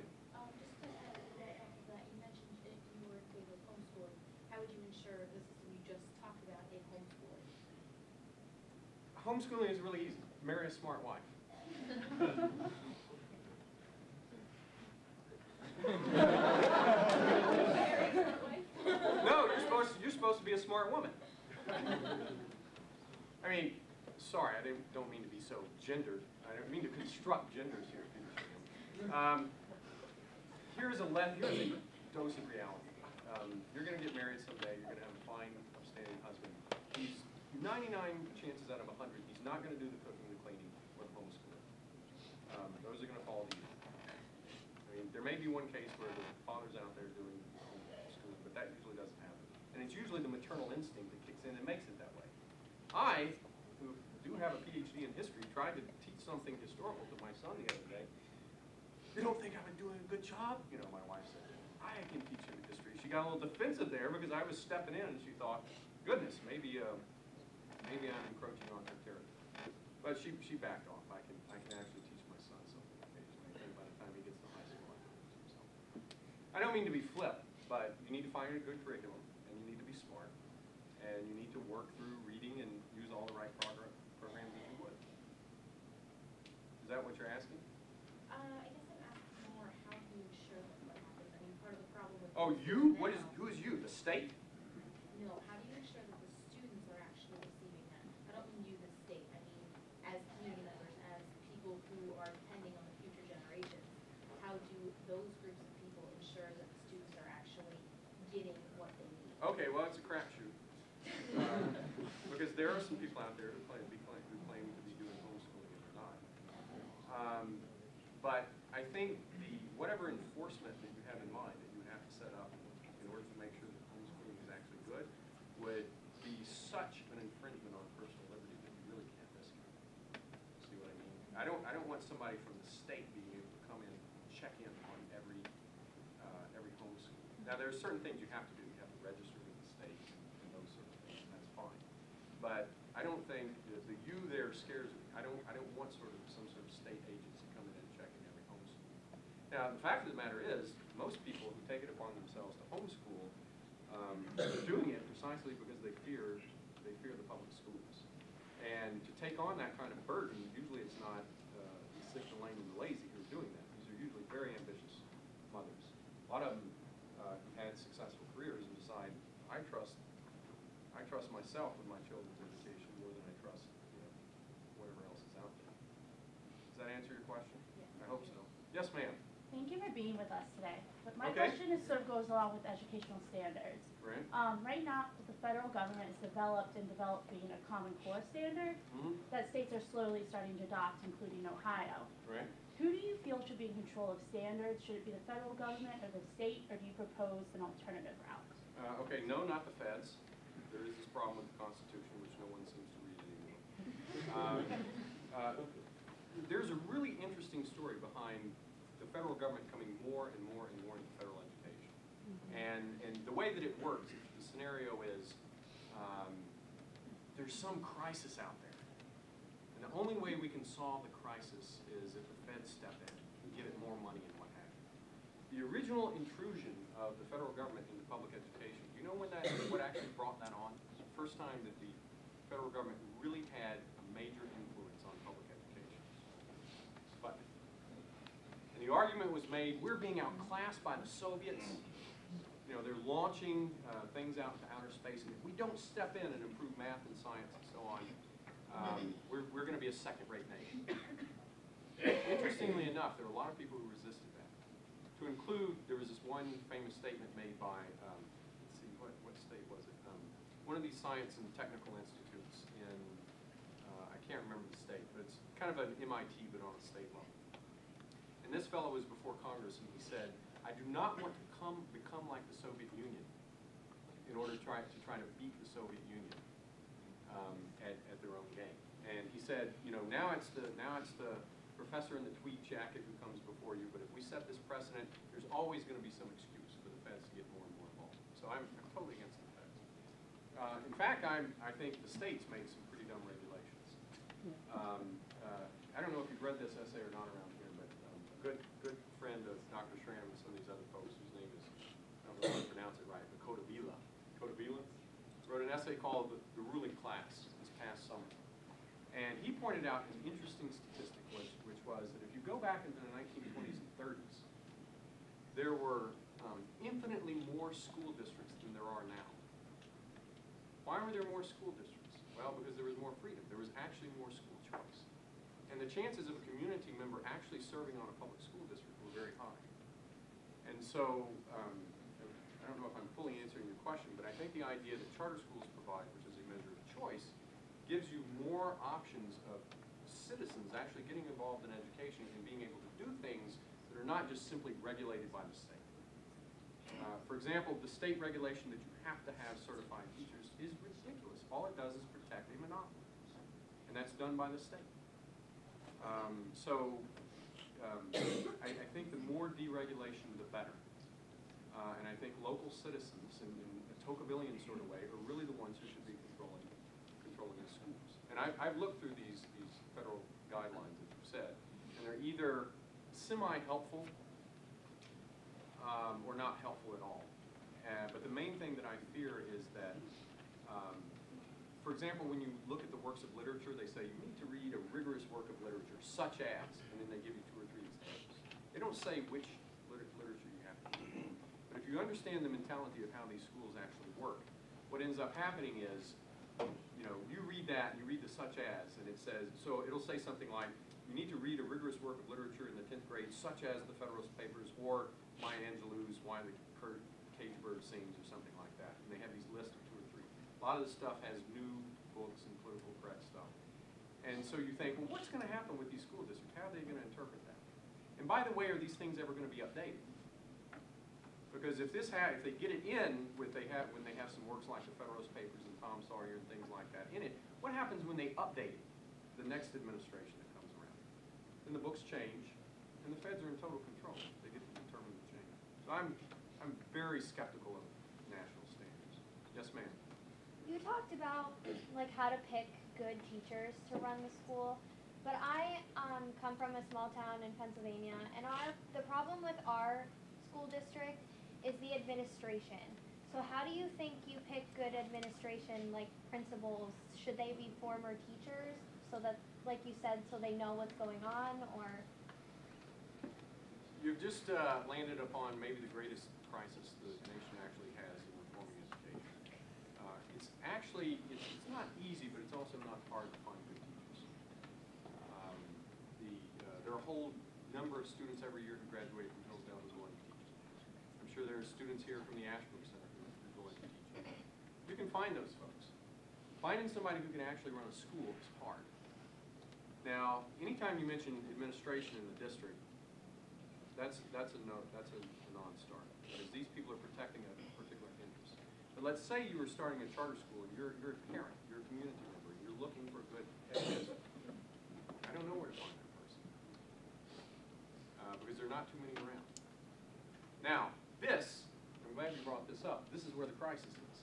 Just to add a bit of that, you mentioned if you were in favor of homeschooling, how would you ensure the system you just talked about in homeschooling? Homeschooling is really easy. Marry a smart wife. No, you're supposed to be a smart woman. I mean, sorry, I don't mean to be so gendered. I don't mean to construct genders here. Here's a dose of reality. You're going to get married someday. You're going to have a fine, upstanding husband. 99 chances out of 100, he's not going to do the cooking, the cleaning, or the homeschooling. Those are going to fall to you. I mean, there may be one case where the father's out there doing homeschooling, but that usually doesn't happen. And it's usually the maternal instinct that kicks in and makes it that way. I, who do have a PhD in history, tried to teach something historical to my son the other day. You don't think I've been doing a good job? You know, my wife said, I can teach him history. She got a little defensive there because I was stepping in, and she thought, goodness, maybe I'm encroaching on her territory. But she backed off. I can actually teach my son something occasionally. I think by the time he gets to high school, I can teach him something. I don't mean to be flip, but you need to find a good curriculum, and you need to be smart, and you need to work through reading and use all the right programs that you would. Is that what you're asking? I guess I'm asking more how do you show what happens? I mean, part of the problem with... Oh, you? What is, who is you? The state? No, how do you ensure that the students are actually receiving that? I don't mean you, the state. I mean, as community members, as people who are depending on the future generations, how do those groups of people ensure that the students are actually getting what they need? Okay, well, it's a crapshoot. Because there are some people out there who claim to be doing homeschooling and they're not. But I think whatever enforcement that you have in mind that you would have to set up in order to make sure that homeschooling is actually good would be such an infringement on personal liberty that you really can't risk it. See what I mean? I don't want somebody from the state being able to come in and check in on every homeschool. Now there are certain things you have to do. You have to register with the state and those sort of things. That's fine. But I don't think the you there scares me. I don't want some sort of state agency coming in and checking every homeschool. Now the fact of the matter is, most people who take it upon themselves to homeschool are doing it precisely because they fear the public schools. And to take on that kind of burden, usually it's not the sick, the lame, and the lazy who are doing that. These are usually very ambitious mothers. A lot of them had successful careers and decide, I trust myself with my children's education more than I trust whatever else is out there. Does that answer your question? Yeah. I hope so. Yes, ma'am. Thank you for being with us today. But my question is sort of goes along with educational standards. Right. Right now, the federal government is developing a Common Core standard that states are slowly starting to adopt, including Ohio. Right. Who do you feel should be in control of standards? Should it be the federal government or the state, or do you propose an alternative route? Okay, no, not the feds. There is this problem with the Constitution, which no one seems to read anymore. There's a really interesting story behind the federal government coming more and more and more into federal education. And the way that it works, the scenario is there's some crisis out there. And the only way we can solve the crisis is if the feds step in and give it more money and what have you. The original intrusion of the federal government into public education, do you know when that, what actually brought that on? It was the first time that the federal government really had a major influence on public education. But, and the argument was made, we're being outclassed by the Soviets. You know, they're launching things out into outer space, and if we don't step in and improve math and science and so on, we're going to be a second-rate nation. Interestingly enough, there were a lot of people who resisted that. To include, there was this one famous statement made by, let's see, what state was it? One of these science and technical institutes in, I can't remember the state, but it's kind of an MIT but on a state level. And this fellow was before Congress, and he said, I do not want to become like the Soviet Union in order to try to beat the Soviet Union. At their own game, and he said, you know, now it's the professor in the tweed jacket who comes before you. But if we set this precedent, there's always going to be some excuse for the feds to get more and more involved. So I'm totally against the feds. In fact, I think the states made some pretty dumb regulations. I don't know if you've read this essay or not around here, but a good friend of Dr. Schramm and some of these other folks whose name is I don't know how to pronounce it right, but Codavilla. Wrote an essay called The Ruling Class this past summer. And he pointed out an interesting statistic, which was that if you go back into the 1920s and 30s, there were infinitely more school districts than there are now. Why were there more school districts? Well, because there was more freedom. There was actually more school choice. And the chances of a community member actually serving on a public school district were very high. And so, I don't know if I'm fully answering your question, but I think the idea that charter schools provide, which is a measure of choice, gives you more options of citizens actually getting involved in education and being able to do things that are not just simply regulated by the state. For example, the state regulation that you have to have certified teachers is ridiculous. All it does is protect a monopoly, and that's done by the state. I think the more deregulation, the better. And I think local citizens, in a Tocquevillian sort of way, are really the ones who should be controlling the schools. And I've looked through these federal guidelines, as you've said, and they're either semi-helpful or not helpful at all. But the main thing that I fear is that, for example, when you look at the works of literature, they say you need to read a rigorous work of literature, such as, and then they give you two or three examples. They don't say which literature you have to read. But if you understand the mentality of how these schools actually work, what ends up happening is, you know, you read that, you read the such as, and it says, so it'll say something like, you need to read a rigorous work of literature in the 10th grade, such as the Federalist Papers, or Maya Angelou's Why the Caged Bird Sings, or something like that. And they have these lists of two or three. A lot of the stuff has new books and political correct stuff. And so you think, well, what's going to happen with these school districts? How are they going to interpret that? And by the way, are these things ever going to be updated? Because if they get it in when they have some works like the Federalist Papers and Tom Sawyer and things like that in it, what happens when they update it, the next administration that comes around? Then the books change, and the feds are in total control. They get to determine the change. So I'm very skeptical of national standards. Yes, ma'am. You talked about like how to pick good teachers to run the school. But I come from a small town in Pennsylvania, and the problem with our school district is the administration. So how do you think you pick good administration, like principals? Should they be former teachers, so that, like you said, so they know what's going on, or? You've just landed upon maybe the greatest crisis the nation actually has in reforming education. It's not easy, but it's also not hard to find good teachers. There are a whole number of students every year who graduate from Hillsdale who go on to teach. I'm sure there are students here from the Ashbrook Center who go on to teach. You can find those folks. Finding somebody who can actually run a school is hard. Now, anytime you mention administration in the district, that's a non-starter. Because these people are protecting a particular interest. But let's say you were starting a charter school and you're a parent, you're a community member, you're looking for a good education. I don't know where to find that person, because there are not too many around. Now, I'm glad you brought this up, this is where the crisis is,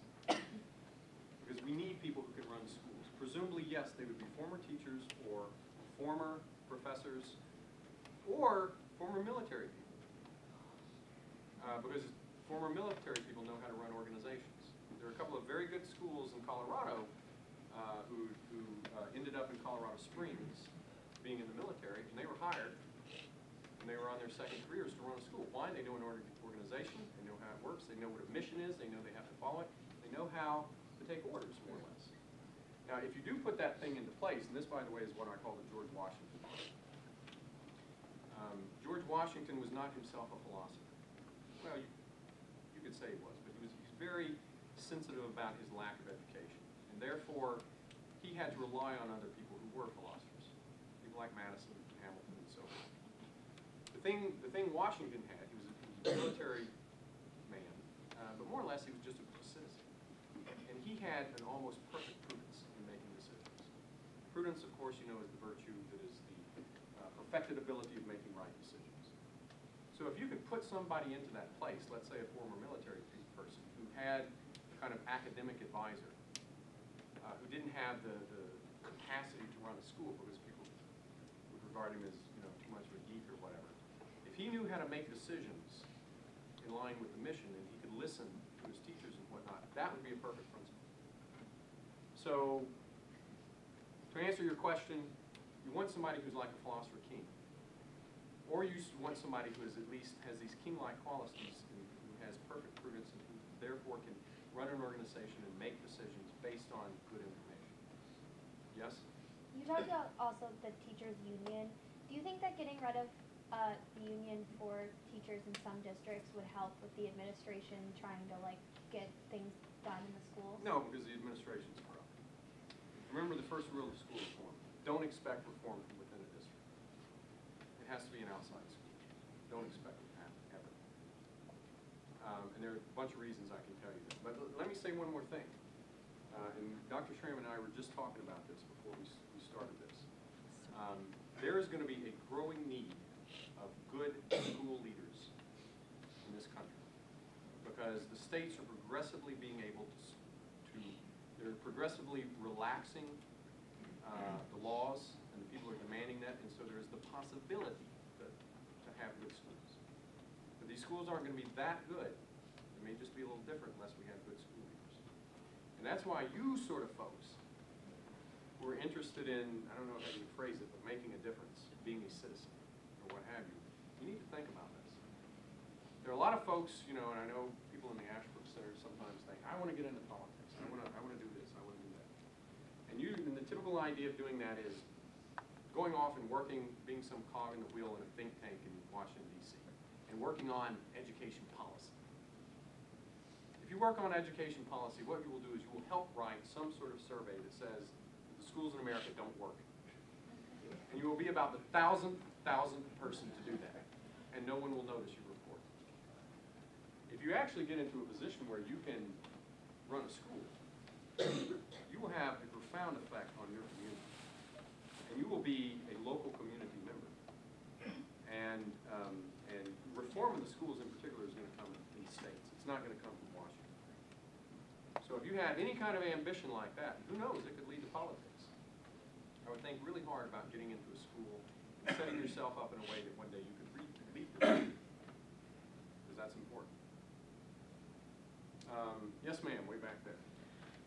because we need people who can run schools. Presumably, yes, they would be former teachers or former professors or former military people, because former military people know how to run organizations. There are a couple of very good schools in Colorado who ended up in Colorado Springs being in the military, and they were hired, and they were on their second careers to run a school. Why? They know an organization, they know how it works, they know what a mission is, they know they have to follow it, they know how to take orders, more or less. Now, if you do put that thing into place, and this, by the way, is what I call the George Washington model. George Washington was not himself a philosopher. Well, you could say he was, but he was very sensitive about his lack of education. And therefore, he had to rely on other people who were philosophers, people like Madison and Hamilton and so on. The thing Washington had, he was a military man, but more or less he was just a citizen. And he had an almost perfect prudence in making decisions. Prudence, of course, you know, is the virtue that is the perfected ability of making right decisions. So if you could put somebody into that place, let's say a former military person who had a kind of academic advisor, who didn't have the capacity to run a school because people would regard him as, you know, too much of a geek or whatever. If he knew how to make decisions in line with the mission and he could listen to his teachers and whatnot, that would be a perfect principle. So, to answer your question, you want somebody who's like a philosopher king, or you want somebody who is at least has these king-like qualities and who has perfect prudence and who therefore can run an organization and make decisions based on good information. Yes? You talked about also the teachers' union. Do you think that getting rid of the union for teachers in some districts would help with the administration trying to like get things done in the schools? No, because the administration's corrupt. Remember the first rule of school reform. Don't expect reform from within a district. It has to be an outside school. Don't expect it to happen, ever. And there are a bunch of reasons I can tell you that. But let me say one more thing. And Dr. Schramm and I were just talking about this before we started this. There is going to be a growing need of good school leaders in this country, because the states are progressively being able to they're progressively relaxing the laws, and the people are demanding that, and so there is the possibility to have good schools. But these schools aren't going to be that good. They may just be a little different unless we have good school leaders. And that's why you sort of folks who are interested in, I don't know how you phrase it, but making a difference, being a citizen, or what have you, you need to think about this. There are a lot of folks, you know, and I know people in the Ashbrook Center sometimes think, I want to get into politics, I want to do this, I want to do that. And the typical idea of doing that is going off and working, being some cog in the wheel in a think tank in Washington, D.C., and working on education policy. If you work on education policy, what you will do is you will help write some sort of survey that says that the schools in America don't work. And you will be about the thousandth person to do that, and no one will notice your report. If you actually get into a position where you can run a school, you will have a profound effect on your community. And you will be a local community member. And reform of the schools in particular is going to come from these states. It's not going to come from Washington. So if you have any kind of ambition like that, who knows, it could lead to politics. I would think really hard about getting into a school and setting yourself up in a way that one day you could lead the community. Because that's important. Yes, ma'am, way back there.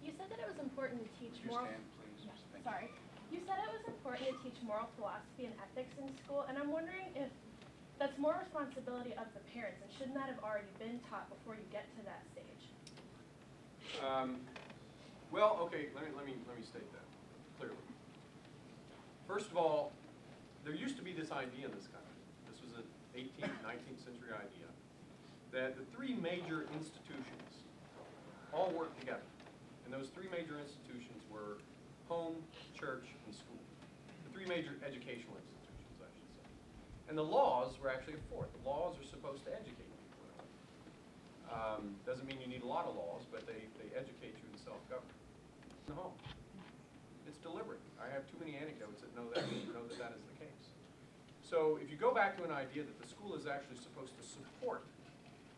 You said that it was important to teach moral... Stand, please. Yeah, sorry. You said it was important to teach moral philosophy and ethics in school, and I'm wondering if that's more responsibility of the parents, and shouldn't that have already been taught before you get to that stage? Well, okay, let me state that clearly. First of all, there used to be this idea in this country, this was an 18th, 19th century idea, that the three major institutions all work together. And those three major institutions were home, church, and school. The three major educational institutions, I should say. And the laws were actually a fourth. The laws are supposed to educate you. Doesn't mean you need a lot of laws, but they educate you in self-government. The home. It's deliberate. I have too many anecdotes that know that is the case. So if you go back to an idea that the school is actually supposed to support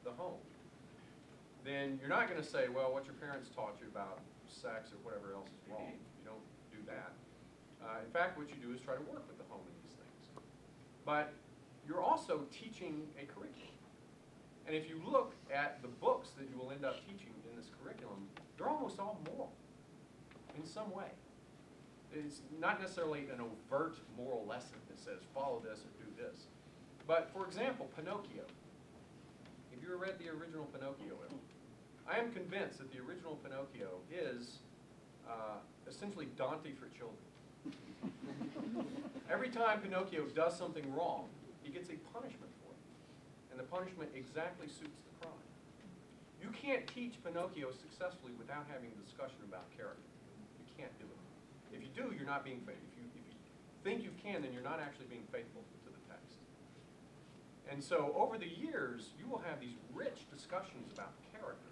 the home, then you're not going to say, well, what your parents taught you about sex or whatever else is wrong. You don't do that. In fact, what you do is try to work with the home in these things. But you're also teaching a curriculum. And if you look at the books that you will end up teaching in this curriculum, they're almost all moral in some way. It's not necessarily an overt moral lesson that says, follow this or do this. But for example, Pinocchio. Have you ever read the original Pinocchio? I am convinced that the original Pinocchio is essentially Dante for children. Every time Pinocchio does something wrong, he gets a punishment for it. And the punishment exactly suits the crime. You can't teach Pinocchio successfully without having a discussion about character. You can't do it. If you do, you're not being faithful. If you think you can, then you're not actually being faithful to the text. And so over the years, you will have these rich discussions about character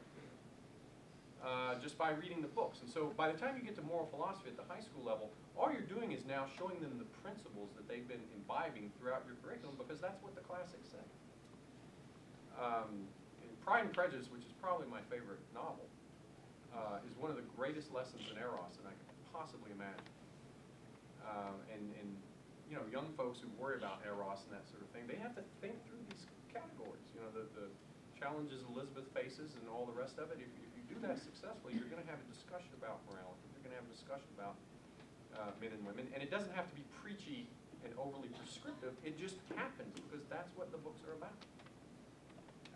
just by reading the books. And so by the time you get to moral philosophy at the high school level, all you're doing is now showing them the principles that they've been imbibing throughout your curriculum, because that's what the classics say. In Pride and Prejudice, which is probably my favorite novel, is one of the greatest lessons in Eros that I could possibly imagine. And you know, young folks who worry about Eros and that sort of thing, they have to think through these categories, you know, the challenges Elizabeth faces and all the rest of it. If you do that successfully, you're going to have a discussion about morality. You're going to have a discussion about men and women. And it doesn't have to be preachy and overly prescriptive. It just happens because that's what the books are about.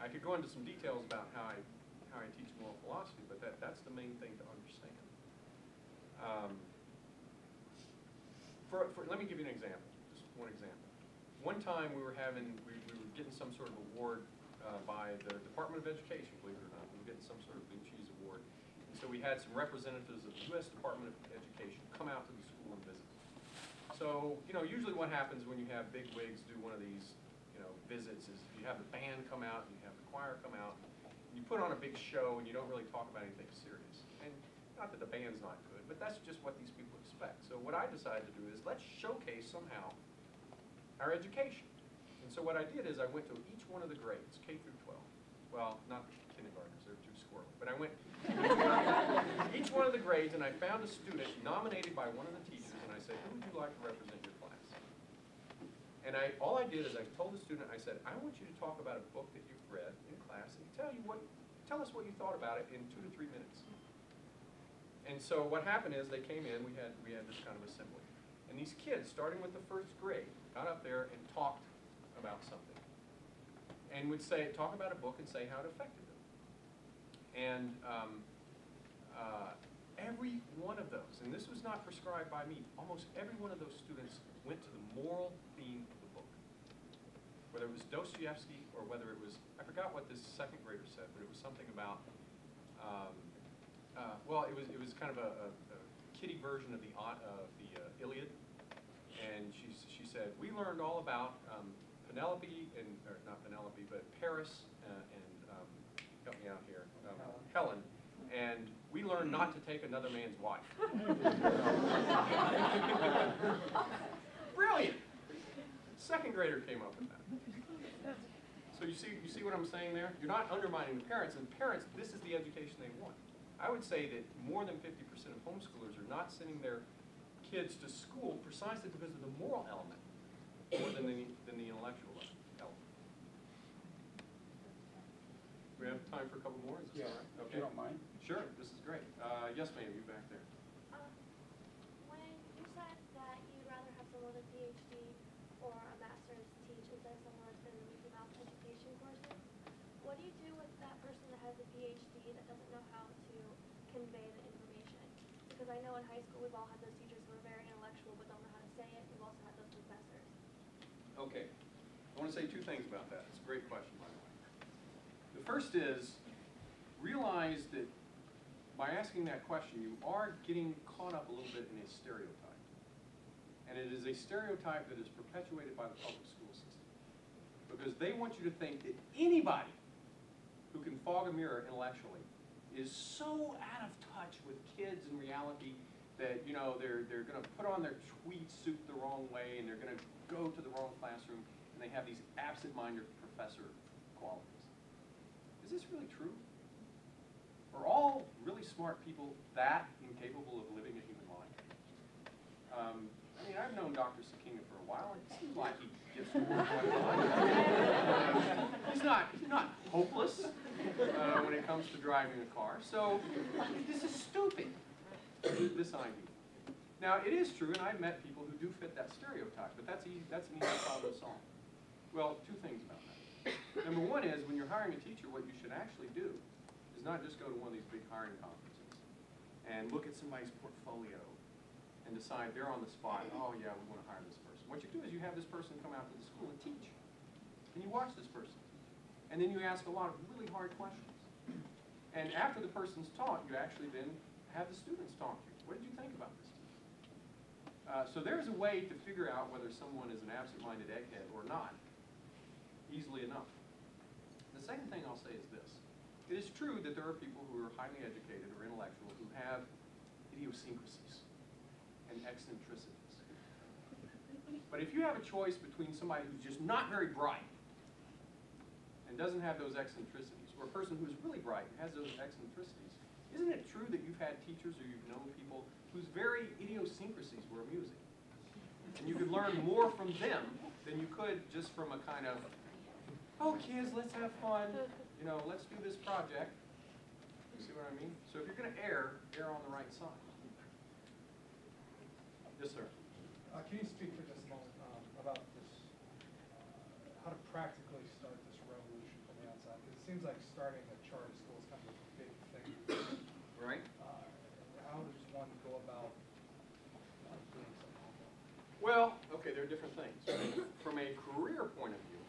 I could go into some details about how I teach moral philosophy, but that's the main thing to understand. Let me give you an example, just one example. One time we were getting some sort of award by the Department of Education, believe it or not. We were getting some sort of Big Cheese award. And so so we had some representatives of the U.S. Department of Education come out to the school and visit. So, you know, usually what happens when you have big wigs do one of these, you know, visits is you have the band come out, and you have the choir come out, and you put on a big show, and you don't really talk about anything serious. And not that the band's not good, but that's just what these people expect. So what I decided to do is let's showcase somehow our education. And so what I did is I went to each one of the grades, K through 12. Well, not kindergartners, they're too squirrely. But I went to each one of the grades, and I found a student nominated by one of the teachers, and I said, who would you like to represent your class? And all I did is I told the student, I said, I want you to talk about a book that you've read in class, and tell us what you thought about it in 2 to 3 minutes. And so what happened is they came in, we had this kind of assembly. And these kids, starting with the first grade, got up there and talked about something. And would say, talk about a book and say how it affected them. And every one of those, and this was not prescribed by me, almost every one of those students went to the moral theme of the book. Whether it was Dostoevsky or whether it was, I forgot what this second grader said, but it was something about, well, it was kind of a kiddie version of the Iliad. And she said, we learned all about Penelope, and, or not Penelope, but Paris and, help me out here, Helen, and we learned not to take another man's wife. Brilliant! Second grader came up with that. So you see what I'm saying there? You're not undermining the parents, and parents, this is the education they want. I would say that more than 50% of homeschoolers are not sending their kids to school precisely because of the moral element more than the intellectual element. We have time for a couple more? Is this all right? Okay. If you don't mind. Sure, this is great. Yes, ma'am, you back there. When you said that you'd rather have someone with a PhD or a master's teach instead of someone that's been reading about education courses, what do you do with that person that has a PhD that doesn't know how to convey the information? Because I know in high school we've all had those teachers who are very intellectual but don't know how to say it. We've also had those professors. Okay, I want to say two things about that. It's a great question, by the way. The first is, realize that by asking that question, you are getting caught up a little bit in a stereotype. And it is a stereotype that is perpetuated by the public school system. Because they want you to think that anybody who can fog a mirror intellectually is so out of touch with kids and reality that, you know, they're going to put on their tweed suit the wrong way, and they're going to go to the wrong classroom, and they have these absent-minded professor qualities. Is this really true? Are all really smart people that incapable of living a human life? I mean, I've known Dr. Sakina for a while, and it seems like he gets more going on. He's not hopeless when it comes to driving a car. So this is stupid, this idea. Now, it is true, and I've met people who do fit that stereotype, but that's an easy problem to solve. Well, two things about that. Number one is, when you're hiring a teacher, what you should actually do is not just go to one of these big hiring conferences and look at somebody's portfolio and decide they're on the spot, oh yeah, we want to hire this person. What you do is you have this person come out to the school and teach, and you watch this person. And then you ask a lot of really hard questions. And after the person's taught, you actually then have the students talk to you. What did you think about this? So there's a way to figure out whether someone is an absent-minded egghead or not, easily enough. The second thing I'll say is this. It is true that there are people who are highly educated or intellectual who have idiosyncrasies and eccentricities. But if you have a choice between somebody who's just not very bright and doesn't have those eccentricities, or a person who's really bright and has those eccentricities, isn't it true that you've had teachers or you've known people whose very idiosyncrasies were amusing? And you could learn more from them than you could just from a kind of, oh kids, let's have fun, you know, let's do this project. You see what I mean? So if you're going to err on the right side. Yes, sir? Can you speak for just a moment about this, how to practically start this revolution from the outside? Because it seems like starting a charter school is kind of a big thing. Right. How does one go about doing something like that? Well, okay, there are different things. Right? From a career point of view,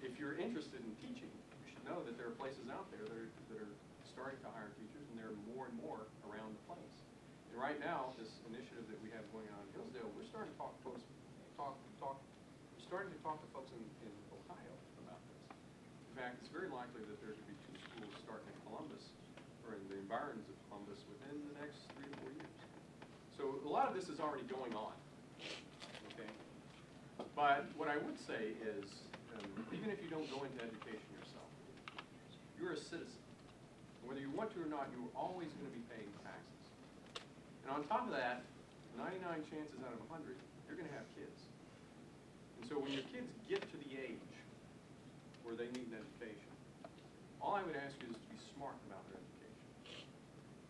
if you're interested in teaching, you should know that there are places out there that are starting starting to hire teachers, and there are more and more around the place. And right now, this initiative that we have going on in Hillsdale, we're starting to talk to folks, we're starting to talk to folks in Ohio about this. In fact, it's very likely that there could be 2 schools starting in Columbus or in the environs of Columbus within the next 3 to 4 years. So a lot of this is already going on. Okay. But what I would say is, even if you don't go into education yourself, you're a citizen. Whether you want to or not, you're always going to be paying taxes. And on top of that, 99 chances out of 100, you're going to have kids. And so when your kids get to the age where they need an education, all I would ask you is to be smart about their education.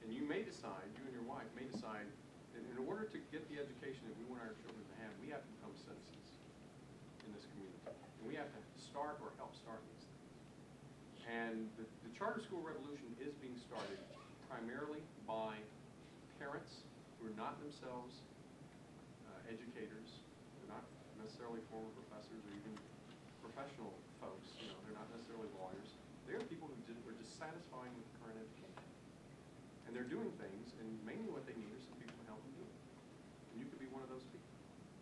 And you may decide, you and your wife may decide, that in order to get the education that we want our children to have, we have to become citizens in this community. And we have to start or help start these things. And the charter school revolution is being started primarily by parents who are not themselves educators. They're not necessarily former professors or even professional folks. You know, they're not necessarily lawyers. They're people who were dissatisfied with current education. And they're doing things, and mainly what they need are some people to help them do it. And you could be one of those people.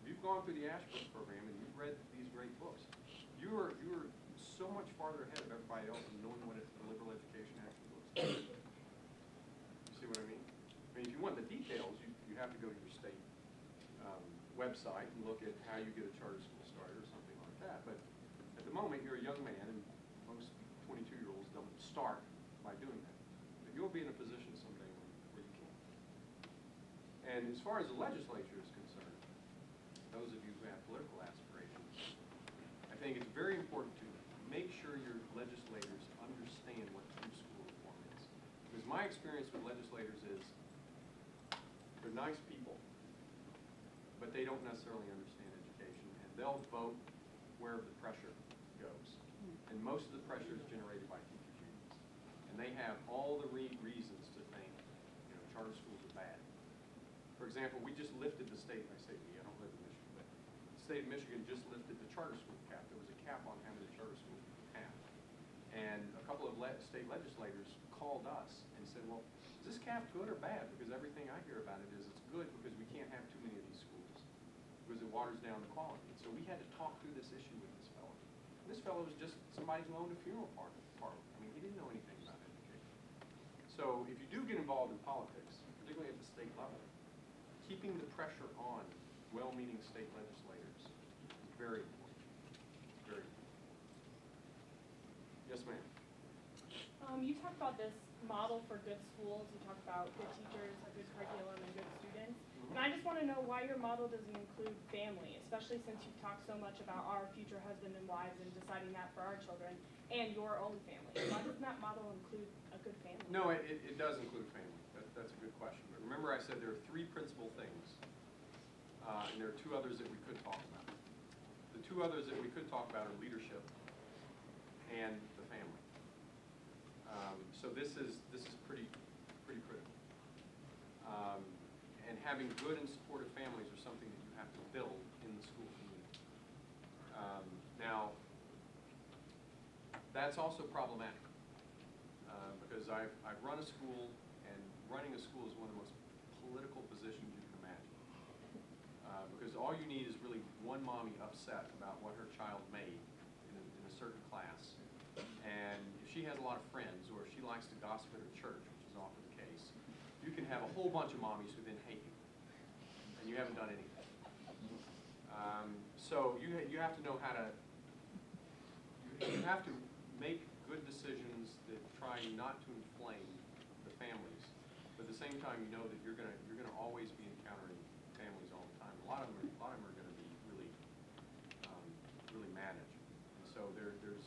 If you've gone through the Ashbrook program and you've read these great books, you are so much farther ahead of everybody else in knowing what a liberal education actually looks like. You see what I mean? I mean, if you want the details, you have to go to your state website and look at how you get a charter school started or something like that. But at the moment, you're a young man, and most 22-year-olds don't start by doing that. But you'll be in a position someday where you can. And as far as the legislature is concerned, those of you who have political aspirations, I think it's very important to make sure your legislators understand what true school reform is. Because my experience with legislators is they're nice people, but they don't necessarily understand education. And they'll vote wherever the pressure goes. And most of the pressure is generated by teachers' unions. And they have all the reasons to think, you know, charter schools are bad. For example, we just lifted the state, and I say we, I don't live in Michigan, but the state of Michigan just lifted the charter school cap. There was a cap on how many charter schools we could have. And a couple of state legislators called us and said, well, is this cap good or bad? Because everything I hear about it is it's good because we can't have too many of these schools because it waters down the quality. And so we had to talk through this issue with this fellow. And this fellow was just somebody who owned a funeral parlor. I mean, he didn't know anything about education. So if you do get involved in politics, particularly at the state level, keeping the pressure on well-meaning state legislators is very important. It's very important. Yes, ma'am. You talked about this model for good schools. You talk about good teachers, a good curriculum, and good students. Mm-hmm. And I just want to know why your model doesn't include family, especially since you've talked so much about our future husband and wives and deciding that for our children and your own family. Why doesn't that model include a good family? No, it does include family. That's a good question. But remember I said there are 3 principal things, and there are 2 others that we could talk about. The 2 others that we could talk about are leadership and the family. So this is pretty critical. And having good and supportive families are something that you have to build in the school community. Now, that's also problematic because I've run a school, and running a school is one of the most political positions you can imagine. Because all you need is really one mommy upset about what her child made in a certain class. And if she has a lot of friends, or if she likes to gossip at her church, which is often the case, you can have a whole bunch of mommies who then hate you, and you haven't done anything. So you have to know how to, you have to make good decisions that try not to inflame the families, but at the same time you know that you're gonna always be encountering families all the time. A lot of them are gonna be really mad at you. And so there's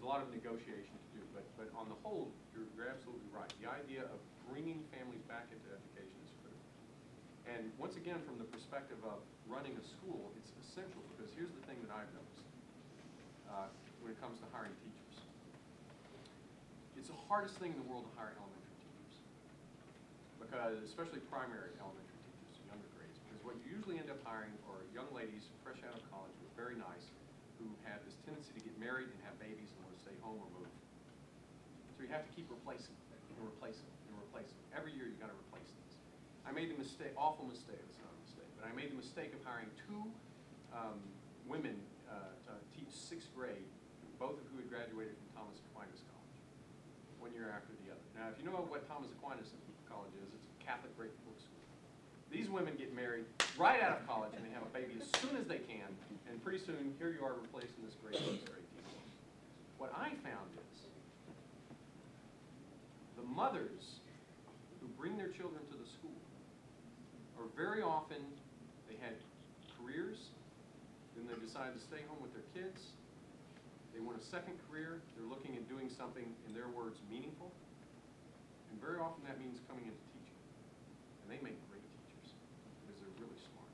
a lot of negotiation to do, but on the whole, you're absolutely right. The idea of bringing families back into education is critical. And once again, from the perspective of running a school, it's essential because here's the thing that I've noticed when it comes to hiring teachers. It's the hardest thing in the world to hire elementary teachers, because especially primary elementary teachers, younger grades, because what you usually end up hiring are young ladies fresh out of college who are very nice, who have this tendency to get married and have babies and want to stay home or move. So you have to keep replacing them. and replace them and replace them. Every year you got to replace these. I made the mistake, awful mistake, it's not a mistake, but I made the mistake of hiring two women to teach sixth grade, both of who had graduated from Thomas Aquinas College, one year after the other. Now, if you know what Thomas Aquinas College is, it's a Catholic great book school. These women get married right out of college and they have a baby as soon as they can, and pretty soon, here you are replacing this great book for 18 months. What I found is the mothers who bring their children to the school are very often, they had careers, then they decide to stay home with their kids, they want a second career, they're looking at doing something, in their words, meaningful, and very often that means coming into teaching. And they make great teachers because they're really smart.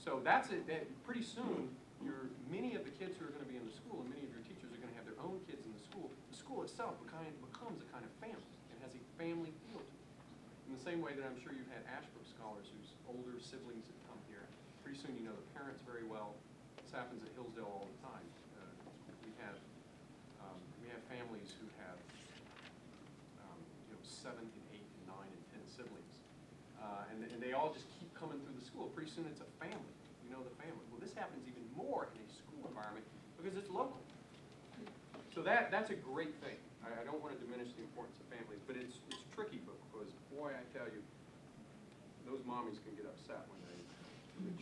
So that's it. That pretty soon, many of the kids who are going to be in the school and many of your teachers are going to have their own kids in the school. The school itself becomes a kind of family and has a family feel to it. In the same way that I'm sure you've had Ashbrook Scholars whose older siblings have come here. Pretty soon you know the parents very well. This happens at Hillsdale all the time. We have families who have 7 and 8 and 9 and 10 siblings, and they all just keep coming through the school. Pretty soon it's a family. You know the family. Well, this happens even more in a school environment because it's local. So that's a great thing. I don't want to diminish the importance of families, but it's tricky because, boy, I tell you, those mommies can get upset when their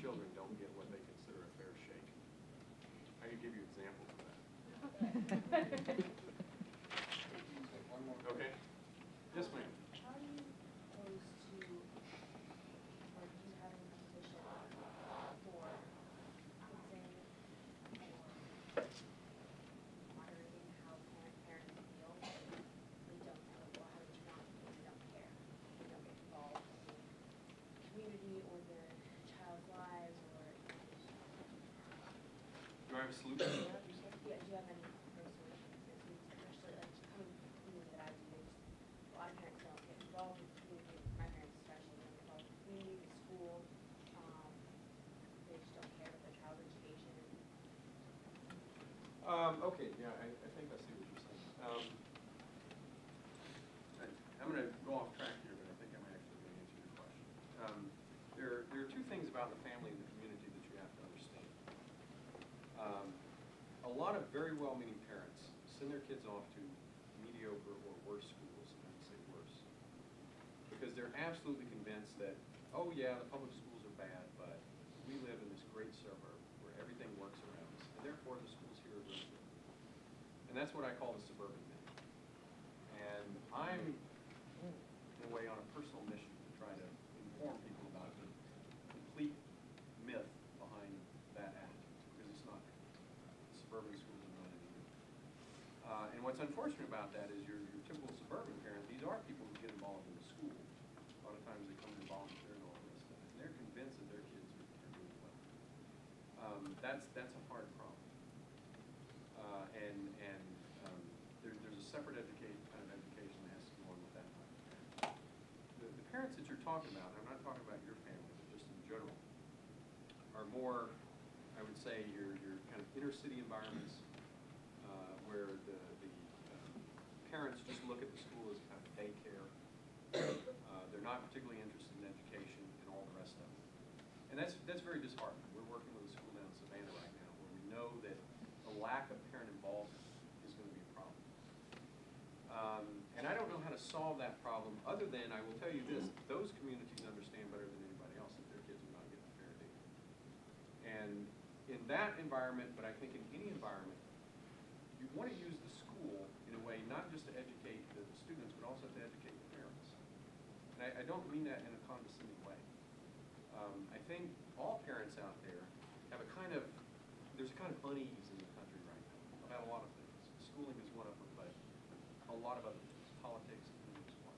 children don't get what they consider a fair shake. I can give you examples of that. Okay. Yes, ma'am. How do you propose to, like, do you have any position for examining or monitoring how parents feel? They don't know how to respond, they don't care, they don't get involved in the community or their child's lives or. Do I have a solution to that? Yeah, do you have any resolutions, especially like coming from the community that I do? A lot of parents don't get involved in the community, my parents especially don't get involved in the community, the school. They just don't care about their child education. Okay, yeah, I think I see what you're saying. I'm going to go off track here, but I think I might actually be able to answer your question. There are two things about the family and the community that you have to understand. A lot of very well-meaning parents send their kids off to mediocre or worse schools, and I'd say worse, because they're absolutely convinced that, oh yeah, the public schools are bad, but we live in this great suburb where everything works around us, and therefore the schools here are really good. And that's what I call the suburban myth. And I'm, in a way, on a personal mission to try to inform people about the complete myth behind that attitude, because it's not true. Suburban schools are not anymore. And what's unfortunate about that is your typical suburban parent, these are people who get involved in the school. A lot of times they come in volunteer and all this stuff. And they're convinced that their kids are doing well. That's a hard problem. There's a separate kind of education that has to go on with that. The parents that you're talking about, and I'm not talking about your family, but just in general, are more, I would say, your kind of inner city environments where the parents just look at the school as kind of daycare. They're not particularly interested in education and all the rest of it. And that's very disheartening. We're working with a school down in Savannah right now where we know that the lack of parent involvement is going to be a problem. And I don't know how to solve that problem other than, I will tell you this, those communities understand better than anybody else that their kids are not getting a fair deal. And in that environment, but I think in any environment, you want to use the school in a way not just to educate the students, but also to educate the parents. And I don't mean that in a condescending way. I think all parents out there have there's a kind of unease in the country right now about a lot of things. Schooling is one of them, but a lot of other things, politics is one.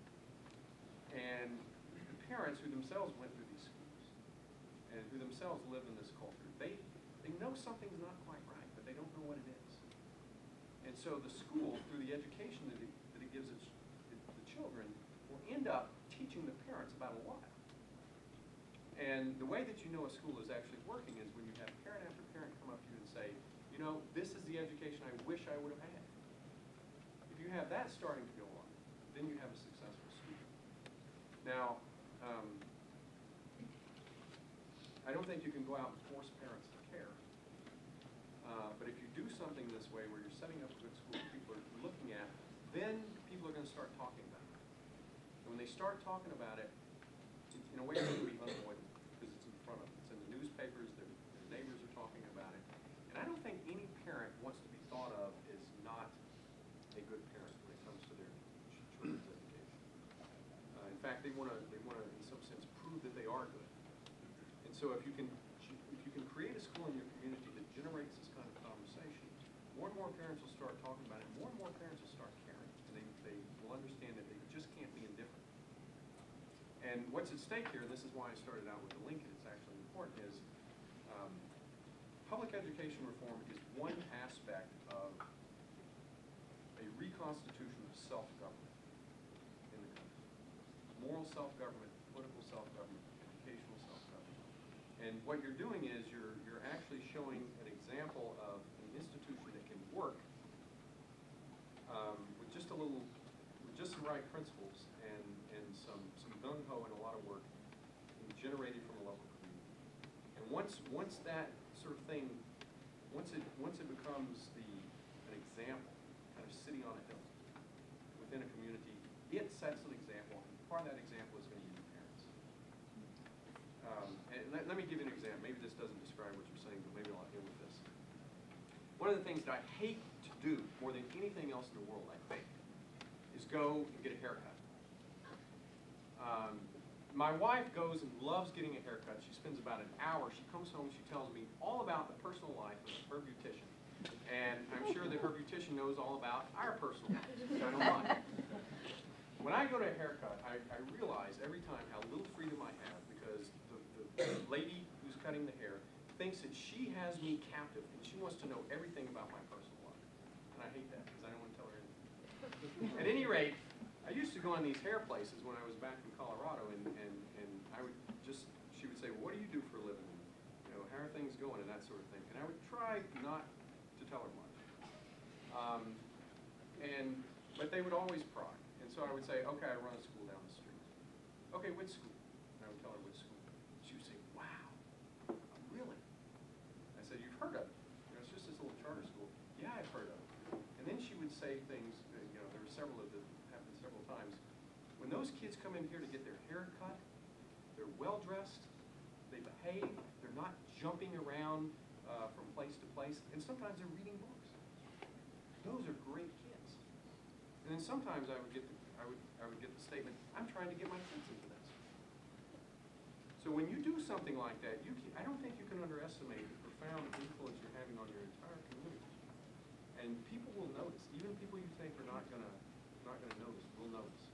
And the parents who themselves went through these schools, and who themselves live in this culture, they know something's not quite right, but they don't know what it is. And so the school, through the education that it gives the children, will end up teaching the parents about a lot. And the way that you know a school is actually working is when you have parent after parent come up to you and say, you know, this is the education I wish I would have had. If you have that starting to go on, then you have a successful I don't think you can go out and force parents to care. But if you do something this way where you're setting up a good school people are looking at, then people are going to start talking about it. And when they start talking about it, in a way it's going to be unavoidable because it's in front of them. It's in the newspapers, their neighbors are talking about it. And I don't think any parent wants to be thought of as not a good parent when it comes to their children's education. In fact, they want to, in some sense, prove that they are good. And so if you can create a school in your community that generates this kind of conversation, more and more parents will start talking about it, more and more parents will start caring, and they will understand that they just can't be indifferent. And what's at stake here, and this is why I started out with the Lincoln, it's actually important, is public education reform is one aspect of a reconstitution of self-government in the country. Moral self-government, political self-government, educational self-government. And what you're doing is you're actually showing an example of an institution that can work with just the right principles and some gung-ho and a lot of work generated from a local community. And once that sort of thing, once it becomes an example, kind of city on a hill within a community, it sets an example, and part of that example is going to be the parents. And let me give you an example. Maybe this doesn't describe what you're saying, but maybe I'll deal with this. One of the things that I hate to do more than anything else in the world, I think, is go and get a haircut. My wife goes and loves getting a haircut. She spends about an hour. She comes home, she tells me all about the personal life of her beautician. And I'm sure that her beautician knows all about our personal life. When I go to a haircut, I realize every time how little freedom I have because the lady who's cutting the hair thinks that she has me captive and she wants to know everything about my personal life. And I hate that because I don't want to tell her anything. At any rate, I used to go on these hair places when I was back in Colorado and I would just, she would say, well, what do you do for a living? You know, how are things going and that sort of thing. And I would try not to tell her much. But they would always pry. And so I would say, okay, I run a school down the street. Okay, which school? And I would tell her which school. She would say, wow, really? I said, you've heard of it. You know, it's just this little charter school. Yeah, I've heard of it. And then she would say things, you know, there were several of them happened several times. When those kids come in here to get their hair cut, they're well-dressed, they behave, they're not jumping around from place to place, and sometimes they're reading books. Those are great kids. And then sometimes I would get the statement, I'm trying to get my kids into this. So when you do something like that, I don't think you can underestimate the profound influence you're having on your entire community. And people will notice. Even people you think are not gonna notice will notice.